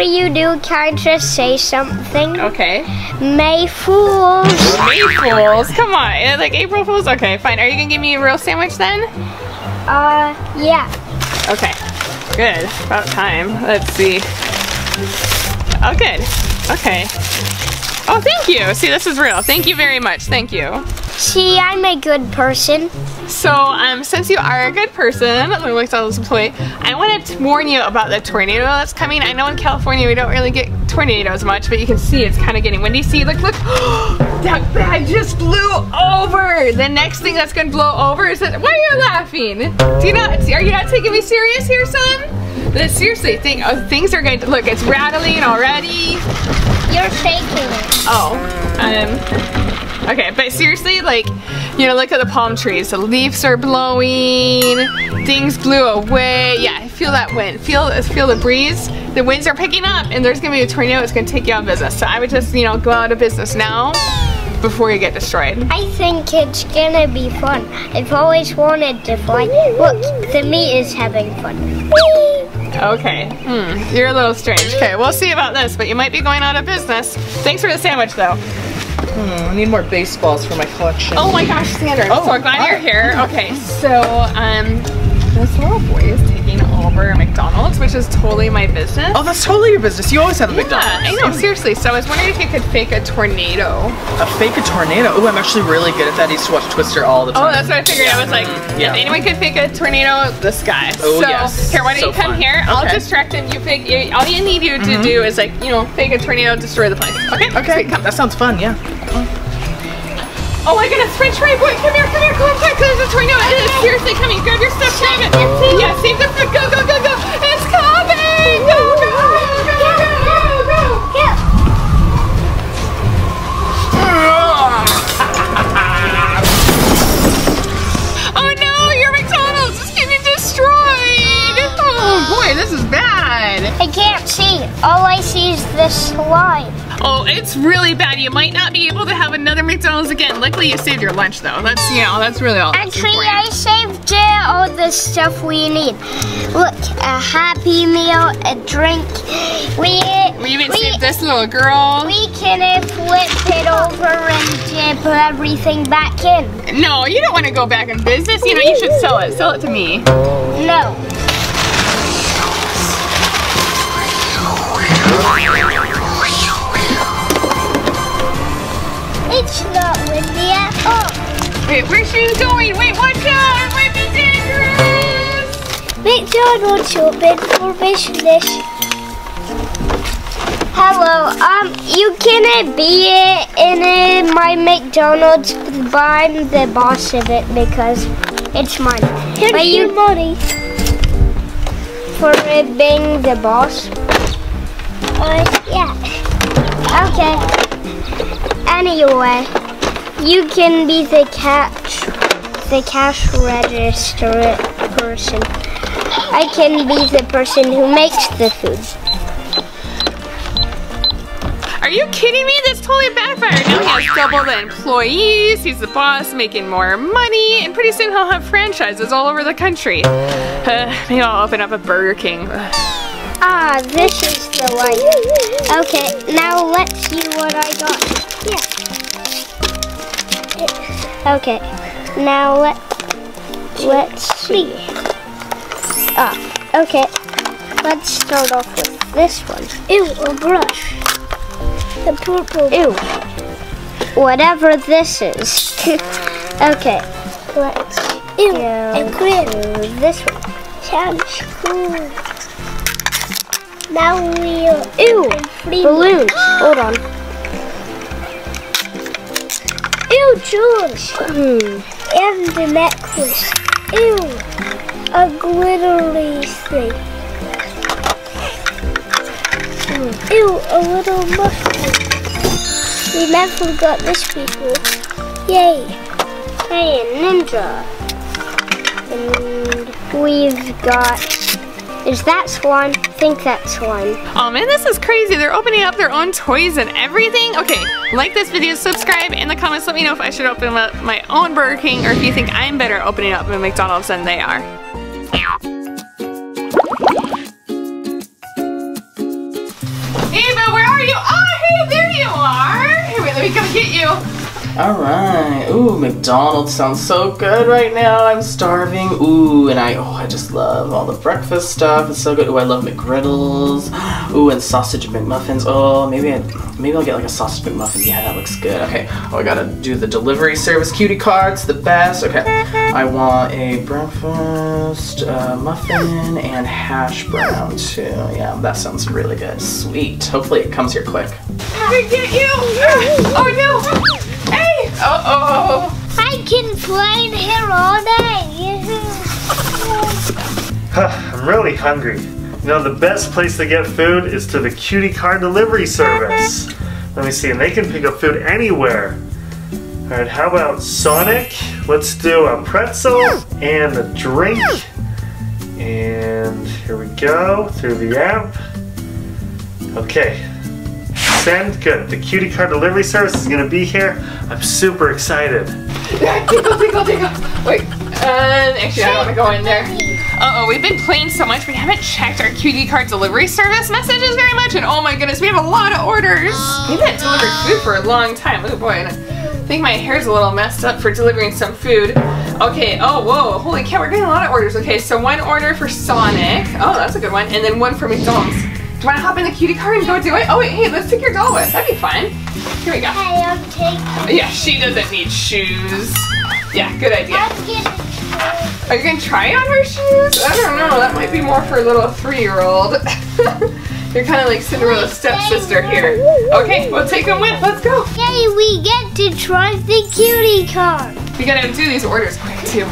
you do, can I just say something? Okay. May Fools. May Fools? Come on, it's like April Fools? Okay, fine. Are you gonna give me a real sandwich then? Yeah. Okay, good, about time. Let's see. Oh, good, okay. Oh, thank you. See, this is real. Thank you very much, thank you. See, I'm a good person. So, since you are a good person, let me look at this employee. I wanted to warn you about the tornado that's coming. I know in California we don't really get tornadoes much, but you can see it's kind of getting windy. See, look, look. That bag just blew over. The next thing that's gonna blow over is that. Why are you laughing? Are you not taking me serious here, son? This, seriously, things are going to, look, it's rattling already. You're shaking it. Oh, okay, but seriously, like, you know, look at the palm trees. The leaves are blowing, things blew away. Yeah, Feel that wind. Feel the breeze. The winds are picking up and there's gonna be a tornado. It's gonna take you out of business. So I would just, you know, go out of business now before you get destroyed. I think it's gonna be fun. I've always wanted to fly. Look, the meat is having fun. Okay, you're a little strange. Okay, we'll see about this, but you might be going out of business. Thanks for the sandwich though. I need more baseballs for my collection. Oh my gosh, Sandra, oh, so glad you're here. Okay, so this little boy is taking over McDonald's, which is totally my business. Oh, that's totally your business. You always have a McDonald's. Yeah, I know, seriously. So I was wondering if you could fake a tornado. Fake a tornado? Oh, I'm actually really good at that. I used to watch Twister all the time. Oh, that's what I figured. Yeah. I was like, if anyone could fake a tornado, this guy. Oh, so, yes. Here, why don't you come fun. Here? I'll distract him. You fake, all you need you to do is, like, you know, fake a tornado, destroy the place. Okay? Okay. So come. That sounds fun, yeah. Oh my goodness, French fry boy, come here, come quick, there's a tornado, it is seriously coming, grab your stuff, save it, yeah, save the food, go, go, go, go, it's coming, go, go, go, go, go, go, here. Oh no, your McDonald's is getting destroyed, oh boy, this is bad. I can't see, all I see is this slide. Oh, it's really bad. You might not be able to have another McDonald's again. Luckily, you saved your lunch, though. That's, you know, that's really all. Actually, I saved all the stuff we need. Look, a Happy Meal, a drink. We even saved this little girl. We can flip it over and put everything back in. No, you don't want to go back in business. You know, you should sell it. Sell it to me. No. It's not windy at all. Wait, where's she going? Wait, watch out! It might be dangerous! McDonald's open for business. Hello, you can be in my McDonald's, but I'm the boss of it because it's mine. Here's your money. For being the boss? Yeah. Okay. Anyway, you can be the cash register person. I can be the person who makes the food. Are you kidding me? That's totally backfired. Now he has double the employees, he's the boss, making more money, and pretty soon he'll have franchises all over the country. Maybe I'll open up a Burger King. Ah, this is the one. Okay, now let's see what I got. Yeah. Okay, now let's see. Ah, okay. Let's start off with this one. Ew, a brush. The purple. Ew. Whatever this is. Okay, let's Ew, a grin. This one. Sounds cool. Now we'll balloons. Hold on. Ew, George. And the necklace. Ew, a glittery thing. Ew, a little mushroom. We never got this before. Yay! Hey, a ninja. And we've got. Is that Swan? I think that's Swan. Oh man, this is crazy. They're opening up their own toys and everything. Okay, like this video, subscribe, in the comments let me know if I should open up my own Burger King or if you think I'm better opening up a McDonald's than they are. Ava, where are you? Oh, hey, there you are. Here, wait, let me come get you. Alright, ooh, McDonald's sounds so good right now, I'm starving, ooh, and I just love all the breakfast stuff, it's so good, ooh, I love McGriddles, ooh, and sausage McMuffins, oh, maybe I'll get like a sausage McMuffin, yeah, that looks good, okay, oh, I gotta do the delivery service, cutie cards, the best, okay, I want a breakfast, muffin, and hash brown, too, yeah, that sounds really good, sweet, hopefully it comes here quick. I get you! Oh no! Hey! Uh-oh! I can play in here all day! I'm really hungry. You know, the best place to get food is to the cutie car delivery service. Let me see, and they can pick up food anywhere. Alright, how about Sonic? Let's do a pretzel and a drink And here we go, through the app. Okay, send, good. The Cutie Car Delivery Service is gonna be here. I'm super excited. Yeah, tickle, tickle, tickle. Wait, actually I don't wanna go in there. Uh-oh, we've been playing so much, we haven't checked our Cutie Car Delivery Service messages very much, and oh my goodness, we have a lot of orders. We've not delivered food for a long time. Oh boy, I think my hair's a little messed up for delivering some food. Okay, oh whoa, holy cow, we're getting a lot of orders. Okay, so one order for Sonic. Oh, that's a good one. And then one for McDonald's. Do you want to hop in the Cutie Car and go do it? Oh wait, hey, let's take your doll with. That'd be fun. Here we go. Yeah, she doesn't need shoes. Yeah, good idea. Are you going to try on her shoes? I don't know, that might be more for a little 3-year-old. You're kind of like Cinderella's stepsister here. Okay, we'll take them with, let's go. Yay, we get to try the Cutie Car. We gotta do these orders quick too.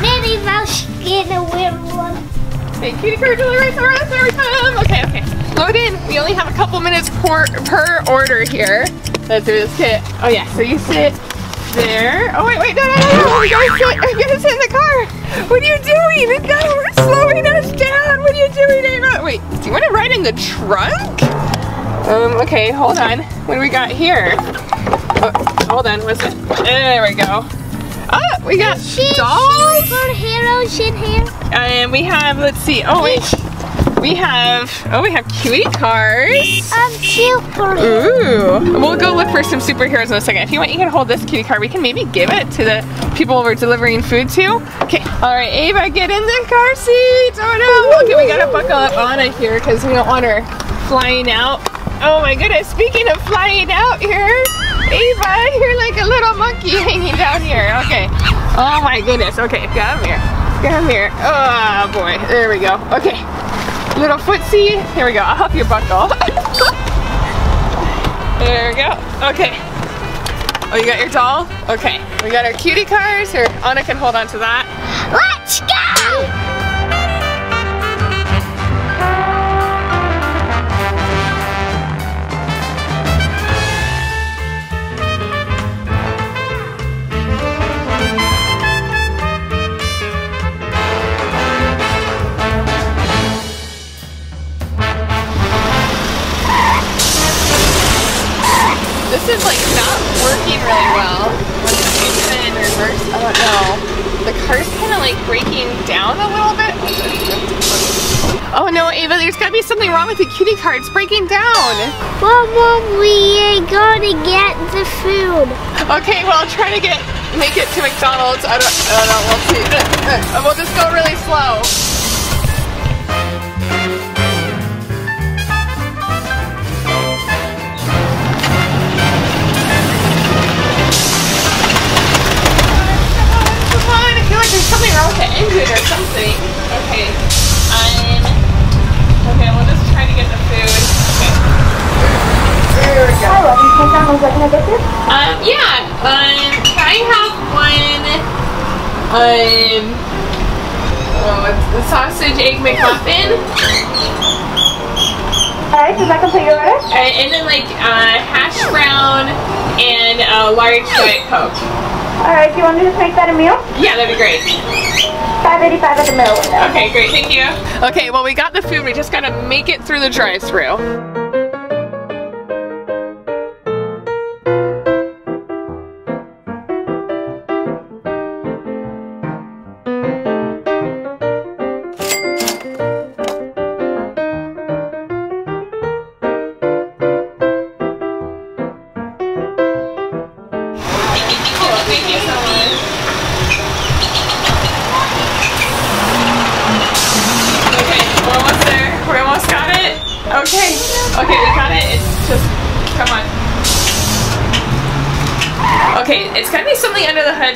Minnie Mouse is gonna win one. Hey, Cutie Car Delivery Service, every time. Okay, okay. Load in. We only have a couple minutes per order here. Let's do this kit. Oh yeah. So you sit there. Oh wait, wait, no, no, no, no. We gotta sit. We gotta sit in the car. What are you doing? No, we're slowing us down. What are you doing, Ava? Wait. Do you want to ride in the trunk? Okay. Hold on. What do we got here? Oh, hold on, what's it? There we go. Oh, we got dolls. And we have, let's see. Oh wait, we have Cutie Cars. Ooh, we'll go look for some superheroes in a second. If you want, you can hold this Cutie Car. We can maybe give it to the people we're delivering food to. Okay. All right, Ava, get in the car seat. Oh no. Okay, we gotta buckle up Anna here because we don't want her flying out. Oh my goodness. Speaking of flying out here. Ava, you're like a little monkey hanging down here. Okay. Oh my goodness. Okay, get him here. Get him here. Oh boy. There we go. Okay. Little footsie. Here we go. I'll help you buckle. There we go. Okay. Oh, you got your doll? Okay. We got our Cutie Cars. Here, Anna can hold on to that. Let's go! This is like not working really well. When it's in reverse, I don't know. The car's kind of like breaking down a little bit. Oh no, Ava, there's gotta be something wrong with the Cutie Car. It's breaking down. Well, Mom, we are gonna get the food. Okay, well, I'll try to make it to McDonald's. I don't know, we'll see. We'll just go really slow. There's something wrong with the engine or something. Okay. Okay, we'll just try to get the food. Okay. There we go. Hello, you think that one's looking a bit good? Yeah. I have one. It's the sausage egg McMuffin. Alright, so that can put your order? And then like hash brown and a large Diet Coke. Alright, do you want me to just make that a meal? Yeah, that'd be great. $5.85 at the middle window. Okay, great, thank you. Okay, well we got the food, we just gotta make it through the drive-thru.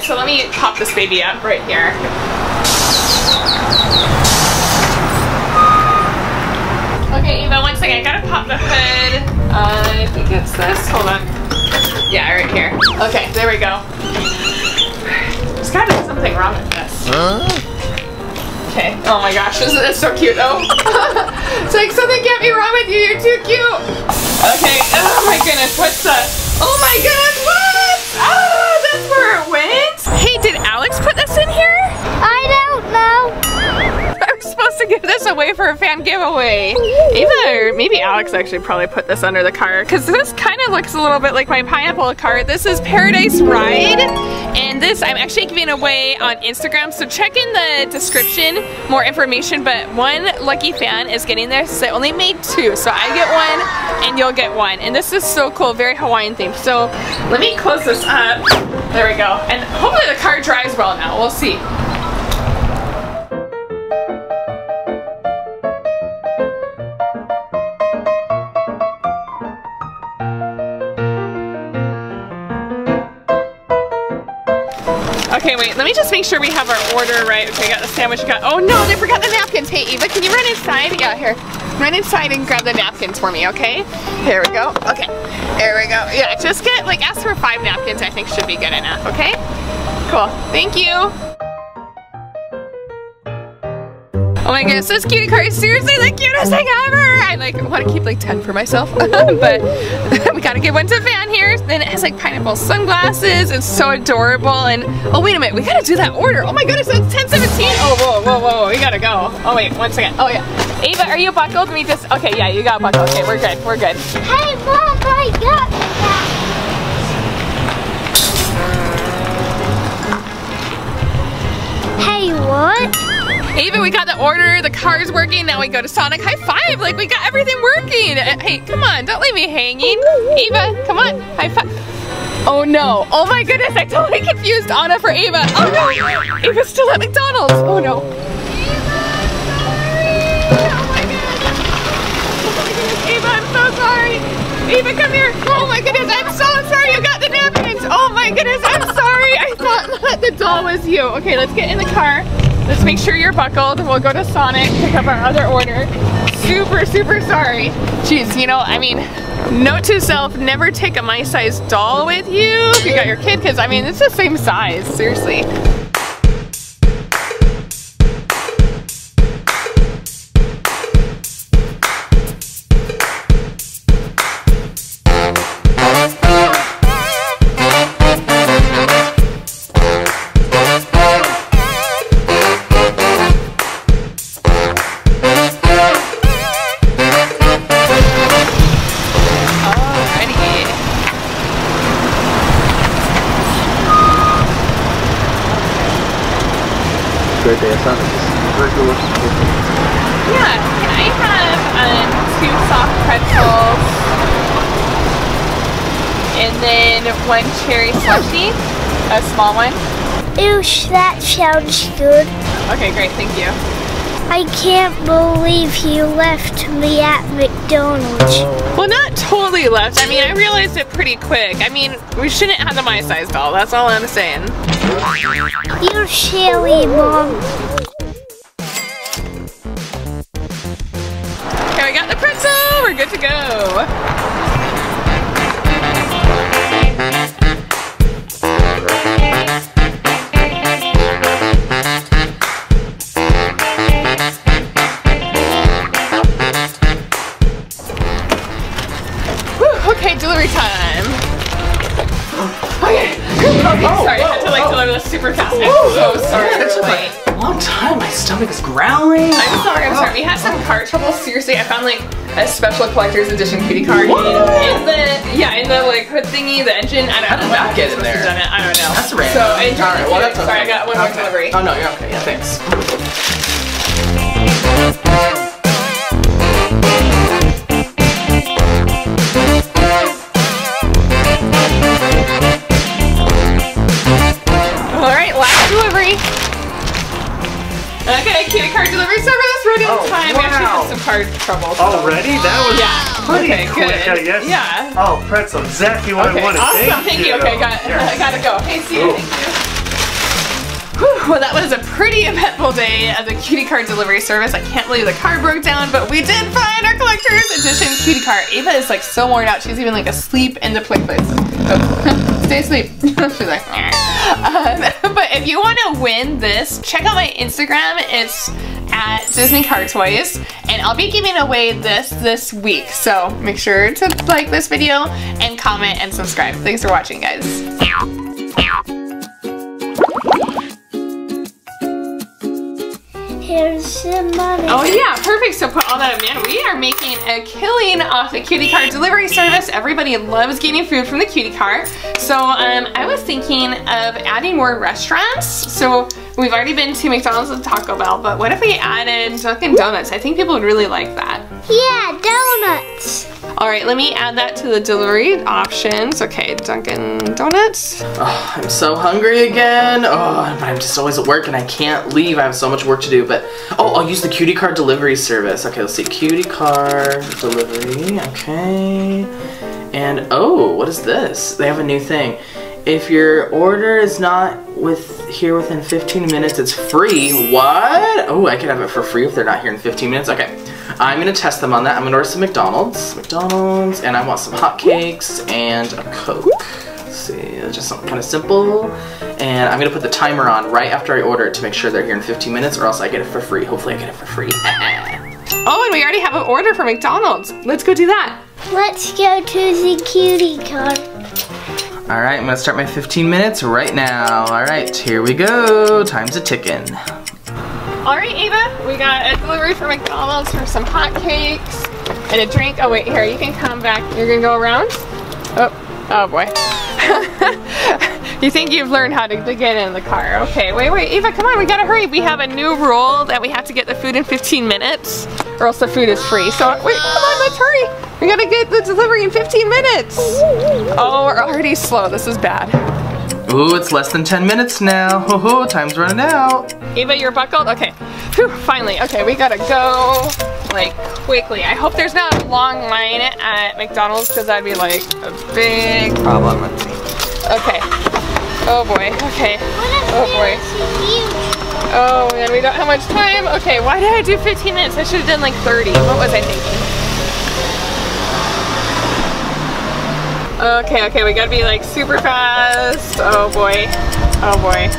So let me pop this baby up right here. Okay, Eva, one second. I gotta pop the hood. I think it's this. Hold on. Yeah, right here. Okay, there we go. There's gotta be something wrong with this. Okay. Oh my gosh, this is so cute though. It's like something can't be wrong with you. You're too cute. Okay. Oh my goodness. What's that? Oh my goodness. What? Oh. That's where it went? Hey, did Alex put this in here? I don't know. giveaway for a fan giveaway. Either, maybe Alex actually probably put this under the cart, because this kind of looks a little bit like my pineapple cart. This is Paradise Ride, and this I'm actually giving away on Instagram, so check in the description, more information, but one lucky fan is getting this. I only made two, so I get one and you'll get one. And this is so cool, very Hawaiian themed. So let me close this up. There we go. And hopefully the cart dries well now, we'll see. Okay, wait, let me just make sure we have our order right. Okay, I got the sandwich, got, oh no, they forgot the napkins. Hey, Eva, can you run inside? Yeah, here, run inside and grab the napkins for me, okay? Here we go, okay, there we go. Yeah, just get, like, ask for 5 napkins, I think should be good enough, okay? Cool, thank you. Oh my goodness, this cutie cart is seriously the cutest thing ever! I like want to keep like 10 for myself, but we gotta give one to Van here. Then it has like pineapple sunglasses, it's so adorable, and oh wait a minute, we gotta do that order. Oh my goodness, it's 10:17! Oh whoa, whoa, whoa, we gotta go. Oh wait, one second. Oh yeah. Ava, are you buckled? Let me just, okay, yeah, you got buckled. Okay, we're good, we're good. Hey Mom, I got that. Hey, what? Ava, we got the order, the car's working, now we go to Sonic. High five, like we got everything working. Hey, come on, don't leave me hanging. Ava, come on, high five. Oh no, oh my goodness, I totally confused Anna for Ava. Oh no, Ava's still at McDonald's, oh no. Ava, sorry, oh my goodness, Ava, I'm so sorry. Ava, come here, oh my goodness, I'm so sorry you got the napkins. Oh my goodness, I'm sorry, I thought that the doll was you. Okay, let's get in the car. Let's make sure you're buckled. We'll go to Sonic, pick up our other order. Super, super sorry. Jeez, you know, I mean, note to self, never take a my-sized doll with you if you got your kid, because I mean, it's the same size, seriously. Yeah, can I have 2 soft pretzels and then 1 cherry slushie, a small one? Ew, that sounds good. Okay, great, thank you. I can't believe he left me at McDonald's. Well, not totally left. I mean, I realized it pretty quick. I mean, we shouldn't have the my-size doll. That's all I'm saying. You're silly, Mom. Okay, we got the pretzel. We're good to go. Super fast. I'm so sorry. That's like a long time. My stomach is growling. I'm sorry. I'm sorry. We had some car trouble. Seriously, I found like a special collector's edition cutie car in the like hood thingy, the engine. I don't know. How did that get in there? I don't know. That's random. So sorry, I got one more delivery. Oh no, you're okay. Yeah, thanks. Okay, cutie card delivery service, ready on time. Wow. We actually had some card trouble. So. Already? That was pretty quick, I guess. Yeah. Oh, pretzel, exactly what I wanted. Awesome, thank you. Okay, I gotta go. Hey, see you, thank you. Whew, well, that was a pretty eventful day of the cutie card delivery service. I can't believe the car broke down, but we did find our collector's edition cutie card. Ava is like so worn out, she's even like asleep in the play place. Oh. Stay asleep. She's like, but if you want to win this, check out my Instagram. It's at Disney Car Toys, and I'll be giving away this week. So make sure to like this video and comment and subscribe. Thanks for watching, guys. Here's some money. Oh yeah, perfect. So put all that in. We are making a killing off the cutie cart delivery service. Everybody loves getting food from the cutie cart. So I was thinking of adding more restaurants. So we've already been to McDonald's and Taco Bell, but what if we added Dunkin' Donuts? I think people would really like that. Yeah, donuts. All right, let me add that to the delivery options. Okay, Dunkin' Donuts. Oh, I'm so hungry again. Oh, I'm just always at work and I can't leave. I have so much work to do, but oh, I'll use the cutie cart delivery service. Okay, let's see, cutie cart delivery, okay. And oh, what is this? They have a new thing. If your order is not here within 15 minutes, it's free. What? Oh, I could have it for free if they're not here in 15 minutes. Okay, I'm gonna test them on that. I'm gonna order some McDonald's, and I want some hotcakes and a Coke. Let's see, just something kind of simple. And I'm gonna put the timer on right after I order it to make sure they're here in 15 minutes, or else I get it for free. Hopefully I get it for free. Oh, and we already have an order for McDonald's. Let's go do that. Let's go to the cutie cart. All right, I'm gonna start my 15 minutes right now. All right, here we go. Time's a ticking. All right, Ava, we got a delivery from McDonald's for some hot cakes and a drink. Oh wait, here, you can come back. You're gonna go around? Oh, oh boy. You think you've learned how to get in the car. Okay, wait, wait, Ava, come on, we gotta hurry. We have a new rule that we have to get the food in 15 minutes or else the food is free. So wait, come on, let's hurry. We gotta get the delivery in 15 minutes. Oh, we're already slow. This is bad. Ooh, it's less than 10 minutes now. Ho ho, time's running out. Ava, you're buckled? Okay. Whew, finally. Okay, we gotta go like quickly. I hope there's not a long line at McDonald's because that'd be like a big problem. Let's see. Okay. Oh boy. Okay. Oh boy. Oh man, we don't have much time. Okay, why did I do 15 minutes? I should have done like 30. What was I thinking? Okay, okay, we gotta be like super fast. Oh boy, oh boy.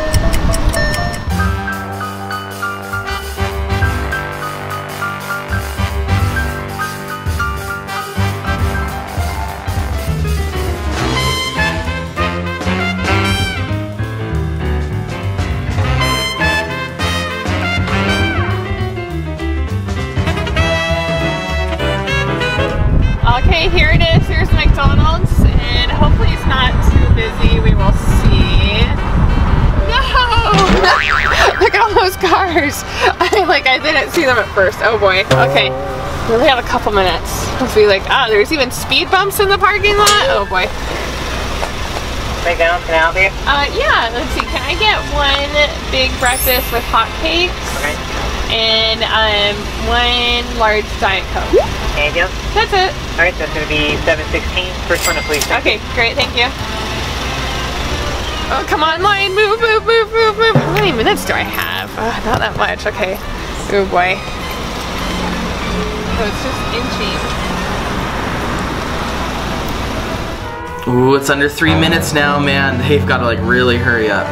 Okay, here it is, here's McDonald's. And hopefully it's not too busy. We will see. No! Look at all those cars. I didn't see them at first. Oh boy. Okay. We only have a couple minutes. Let's be like, oh, there's even speed bumps in the parking lot. Oh boy. McDonald's, can I help you? Yeah. Let's see. Can I get one big breakfast with hotcakes? Okay. And one large Diet Coke. Thank you. That's it. All right, that's going to be 7:16. First one, please. Okay, great, thank you. Oh, come on, Lion, move, move, move, move, move. How many minutes do I have? Not that much, okay. Oh boy. So it's just inching. Ooh, it's under 3 minutes now, man. They've got to like really hurry up.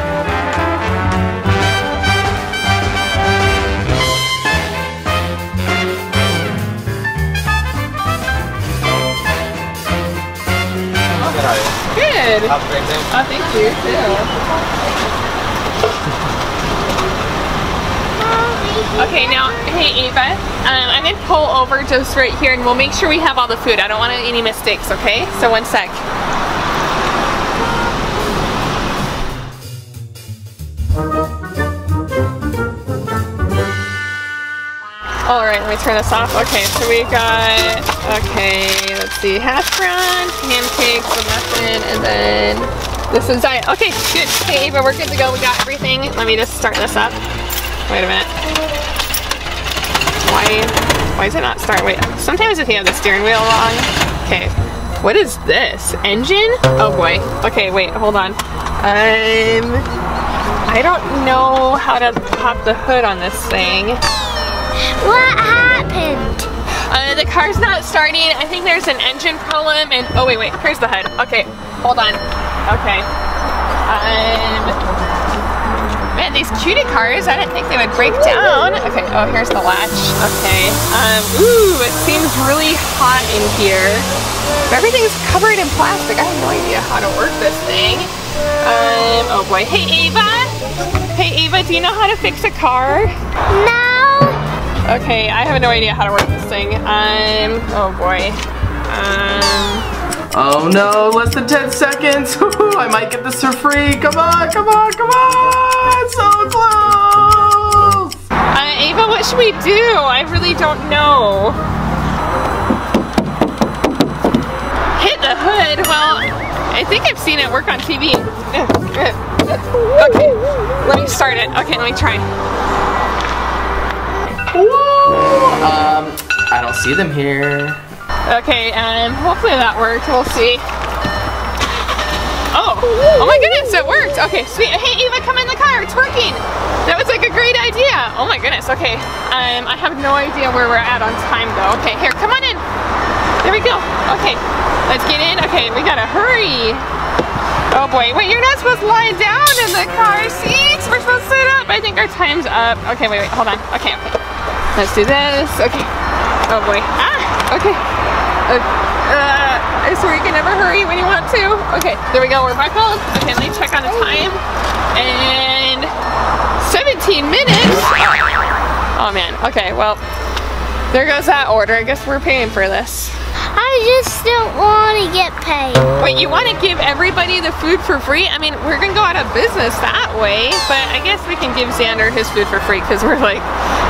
Good. Oh, thank you. Too. Okay, now, hey Ava, I'm gonna pull over just right here, and we'll make sure we have all the food. I don't want any mistakes, okay? So one sec. All right, let me turn this off. Okay, so we got, okay, let's see, hash browns, pancakes, a muffin, and then this is diet. Okay, good. Hey, Ava, we're good to go. We got everything. Let me just start this up. Wait a minute. Why is it not starting? Wait, sometimes if you have the steering wheel on. Okay, what is this? Engine? Oh boy. Okay, wait, hold on. I don't know how to pop the hood on this thing. What happened? The car's not starting. I think there's an engine problem and oh wait, wait, here's the hood. Okay, hold on. Okay. Man, these cutie cars, I didn't think they would break down. Okay, oh, here's the latch. Okay. Ooh, it seems really hot in here. Everything's covered in plastic. I have no idea how to work this thing. Oh boy. Hey Ava? Hey Ava, do you know how to fix a car? No. Okay, I have no idea how to work this thing. Oh boy. Oh no, less than 10 seconds. I might get this for free. Come on, come on, come on. So close. Ava, what should we do? I really don't know. Hit the hood. Well, I think I've seen it work on TV. Okay, let me start it. Okay, let me try. Whoa! I don't see them here. Okay, and hopefully that worked. We'll see. Oh my goodness, it worked. Okay, sweet. Hey, Eva, come in the car. It's working. That was like a great idea. Oh my goodness. Okay. I have no idea where we're at on time though. Okay, here, come on in. There we go. Okay, let's get in. Okay, we gotta hurry. Oh boy. Wait, you're not supposed to lie down in the car seats. We're supposed to sit up. I think our time's up. Okay, wait, hold on. Okay, okay. Let's do this. Okay. Oh boy. Ah. Okay. I swear you can never hurry when you want to. Okay. There we go. We're buckled. Okay. Let me check on the time. And 17 minutes. Oh man. Okay. Well, there goes that order. I guess we're paying for this. I just don't want to get paid. Wait, you want to give everybody the food for free? I mean, we're going to go out of business that way, but I guess we can give Xander his food for free because we're like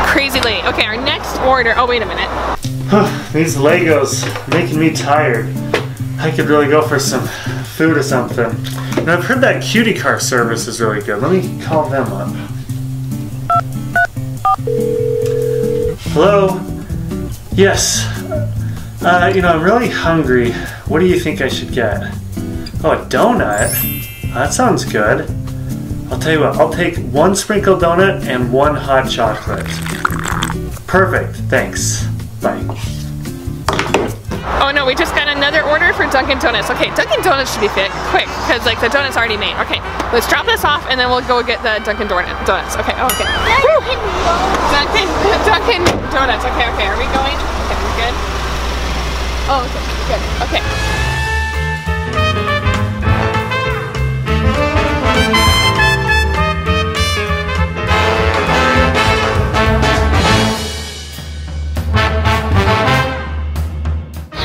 crazy late. Okay, our next order. Oh, wait a minute. These Legos making me tired. I could really go for some food or something. And I've heard that cutie car service is really good. Let me call them up. Hello? Yes. You know, I'm really hungry. What do you think I should get? Oh, a donut? That sounds good. I'll tell you what, I'll take one sprinkled donut and one hot chocolate. Perfect, thanks. Bye. Oh no, we just got another order for Dunkin' Donuts. Okay, Dunkin' Donuts should be quick, because like the donut's already made. Okay, let's drop this off and then we'll go get the Dunkin' Donuts. Okay, oh, okay. Dunkin' Donuts, okay, okay, are we going? Okay, we're good. Oh, okay, good, okay.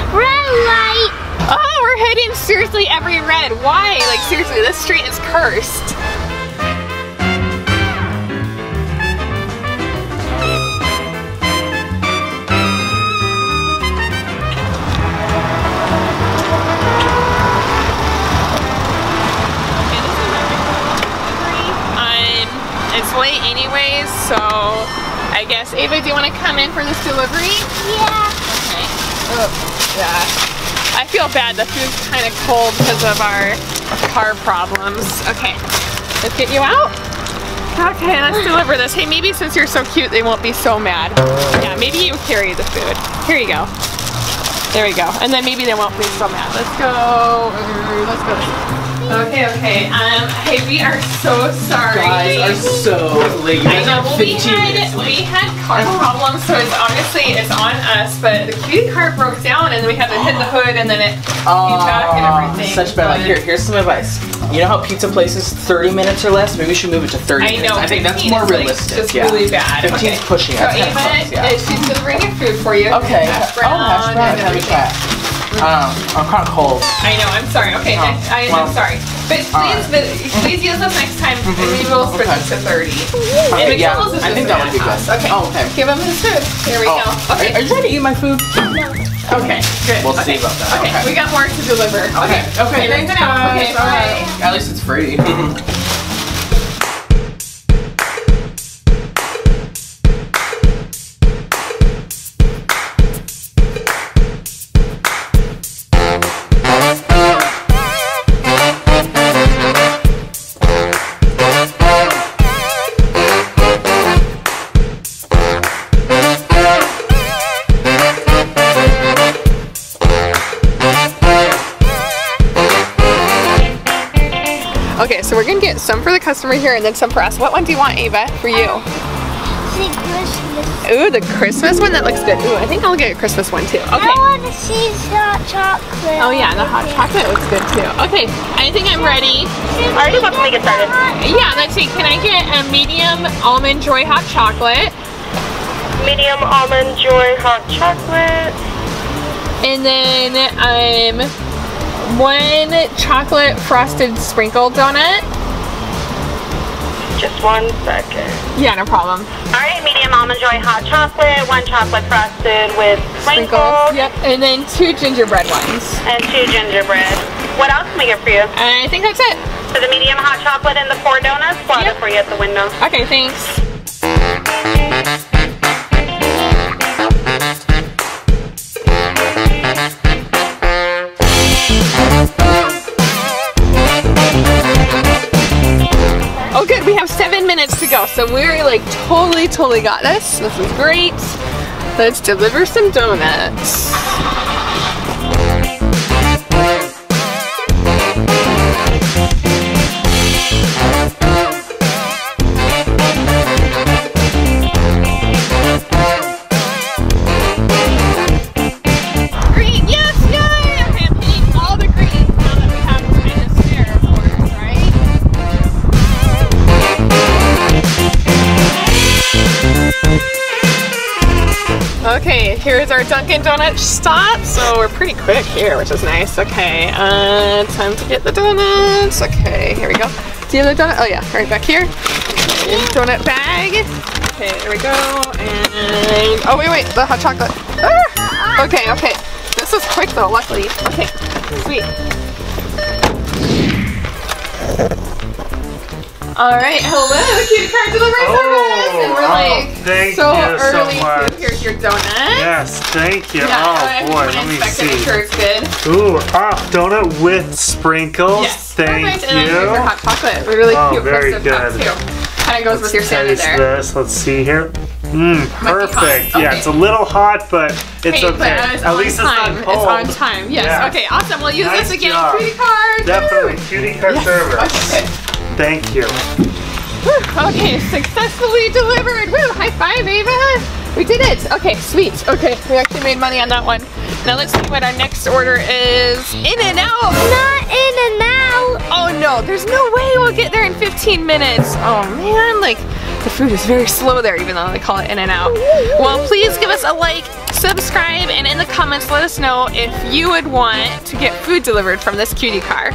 Red light! Oh, we're hitting seriously every red. Why? Like seriously, this street is cursed. Late anyways, so I guess Ava, do you want to come in for this delivery? Yeah. Okay. Oh, yeah. I feel bad. The food's kind of cold because of our car problems. Okay. Let's get you out. Okay, let's deliver this. Hey, maybe since you're so cute, they won't be so mad. Yeah, maybe you carry the food. Here you go. There we go. And then maybe they won't be so mad. Let's go. Let's go. Okay, okay. Hey, we are so sorry. You guys are so late. I know. Well, we had car problems, so it's honestly it's on us. But the cutie car broke down, and we had to hit the hood, and then it came back and everything. Such bad luck. Here's some advice. You know how pizza places 30 minutes or less? Maybe we should move it to 30 minutes. I know. I think that's more realistic. It's really bad. 15 is pushing. So Ava, she's delivering your food for you. Okay. Hash brown and everything. I'm kind of cold. I know, I'm sorry. Okay, I'm sorry. But please, please use this next time and we will switch it to 30. Okay, yeah, I think that would be good. Okay. Oh, okay. Give him his food. Here we go. Okay. Are you trying to eat my food? No. Okay, good. We'll see about that. Okay, we got more to deliver. Okay, okay. Thanks, guys. Okay, bye. At least it's free. Okay, so we're gonna get some for the customer here and then some for us. What one do you want, Ava? For you? The Christmas. Ooh, the Christmas one? That looks good. Ooh, I think I'll get a Christmas one too. Okay. I want to see hot chocolate. Oh yeah, the hot chocolate looks good too. Okay, I think I'm ready. I just want to get started. Yeah, let's see. Can I get a medium almond joy hot chocolate? medium almond joy hot chocolate. And then one chocolate frosted sprinkle donut. Just one second. Yeah, no problem. Alright, medium almond joy hot chocolate, one chocolate frosted with sprinkles. Yep, and then two gingerbread ones. And two gingerbread. What else can we get for you? I think that's it. So the medium hot chocolate and the 4 donuts, we'll have it for you at the window. Okay, thanks. Oh good, we have 7 minutes to go, so we're like totally got this. This is great. Let's deliver some donuts. Okay, here's our Dunkin' Donuts stop. So we're pretty quick here, which is nice. Okay, time to get the donuts. Okay, here we go. Do you have the donut? Oh yeah, right back here. Okay, donut bag. Okay, there we go. And oh wait, the hot chocolate. Ah! Okay. This is quick though, luckily. Okay, sweet. All right, hello, cutie card delivery service, and we're so early. Here's your donut. Yes, thank you. Yeah, oh boy, let me see. Make sure it's good. Ooh, donut with sprinkles. Yes, thank you. And then your hot chocolate. Really cute. Very good. Kind of goes with your sandy there. Let's see here. Mmm, perfect. Okay. Yeah, it's a little hot, but it's okay. But at least it's not cold. It's on time. Yes. Yeah. Okay. Awesome. We'll use this again. Cutie card. Definitely, cutie card service. Okay. Thank you. Woo, okay, successfully delivered. Woo, high five, Ava. We did it. Okay, sweet. Okay, we actually made money on that one. Now let's see what our next order is. In-N-Out. Not In-N-Out. Oh no, there's no way we'll get there in 15 minutes. Oh man, like the food is very slow there, even though they call it In-N-Out. Well, please give us a like, subscribe, and in the comments let us know if you would want to get food delivered from this cutie car.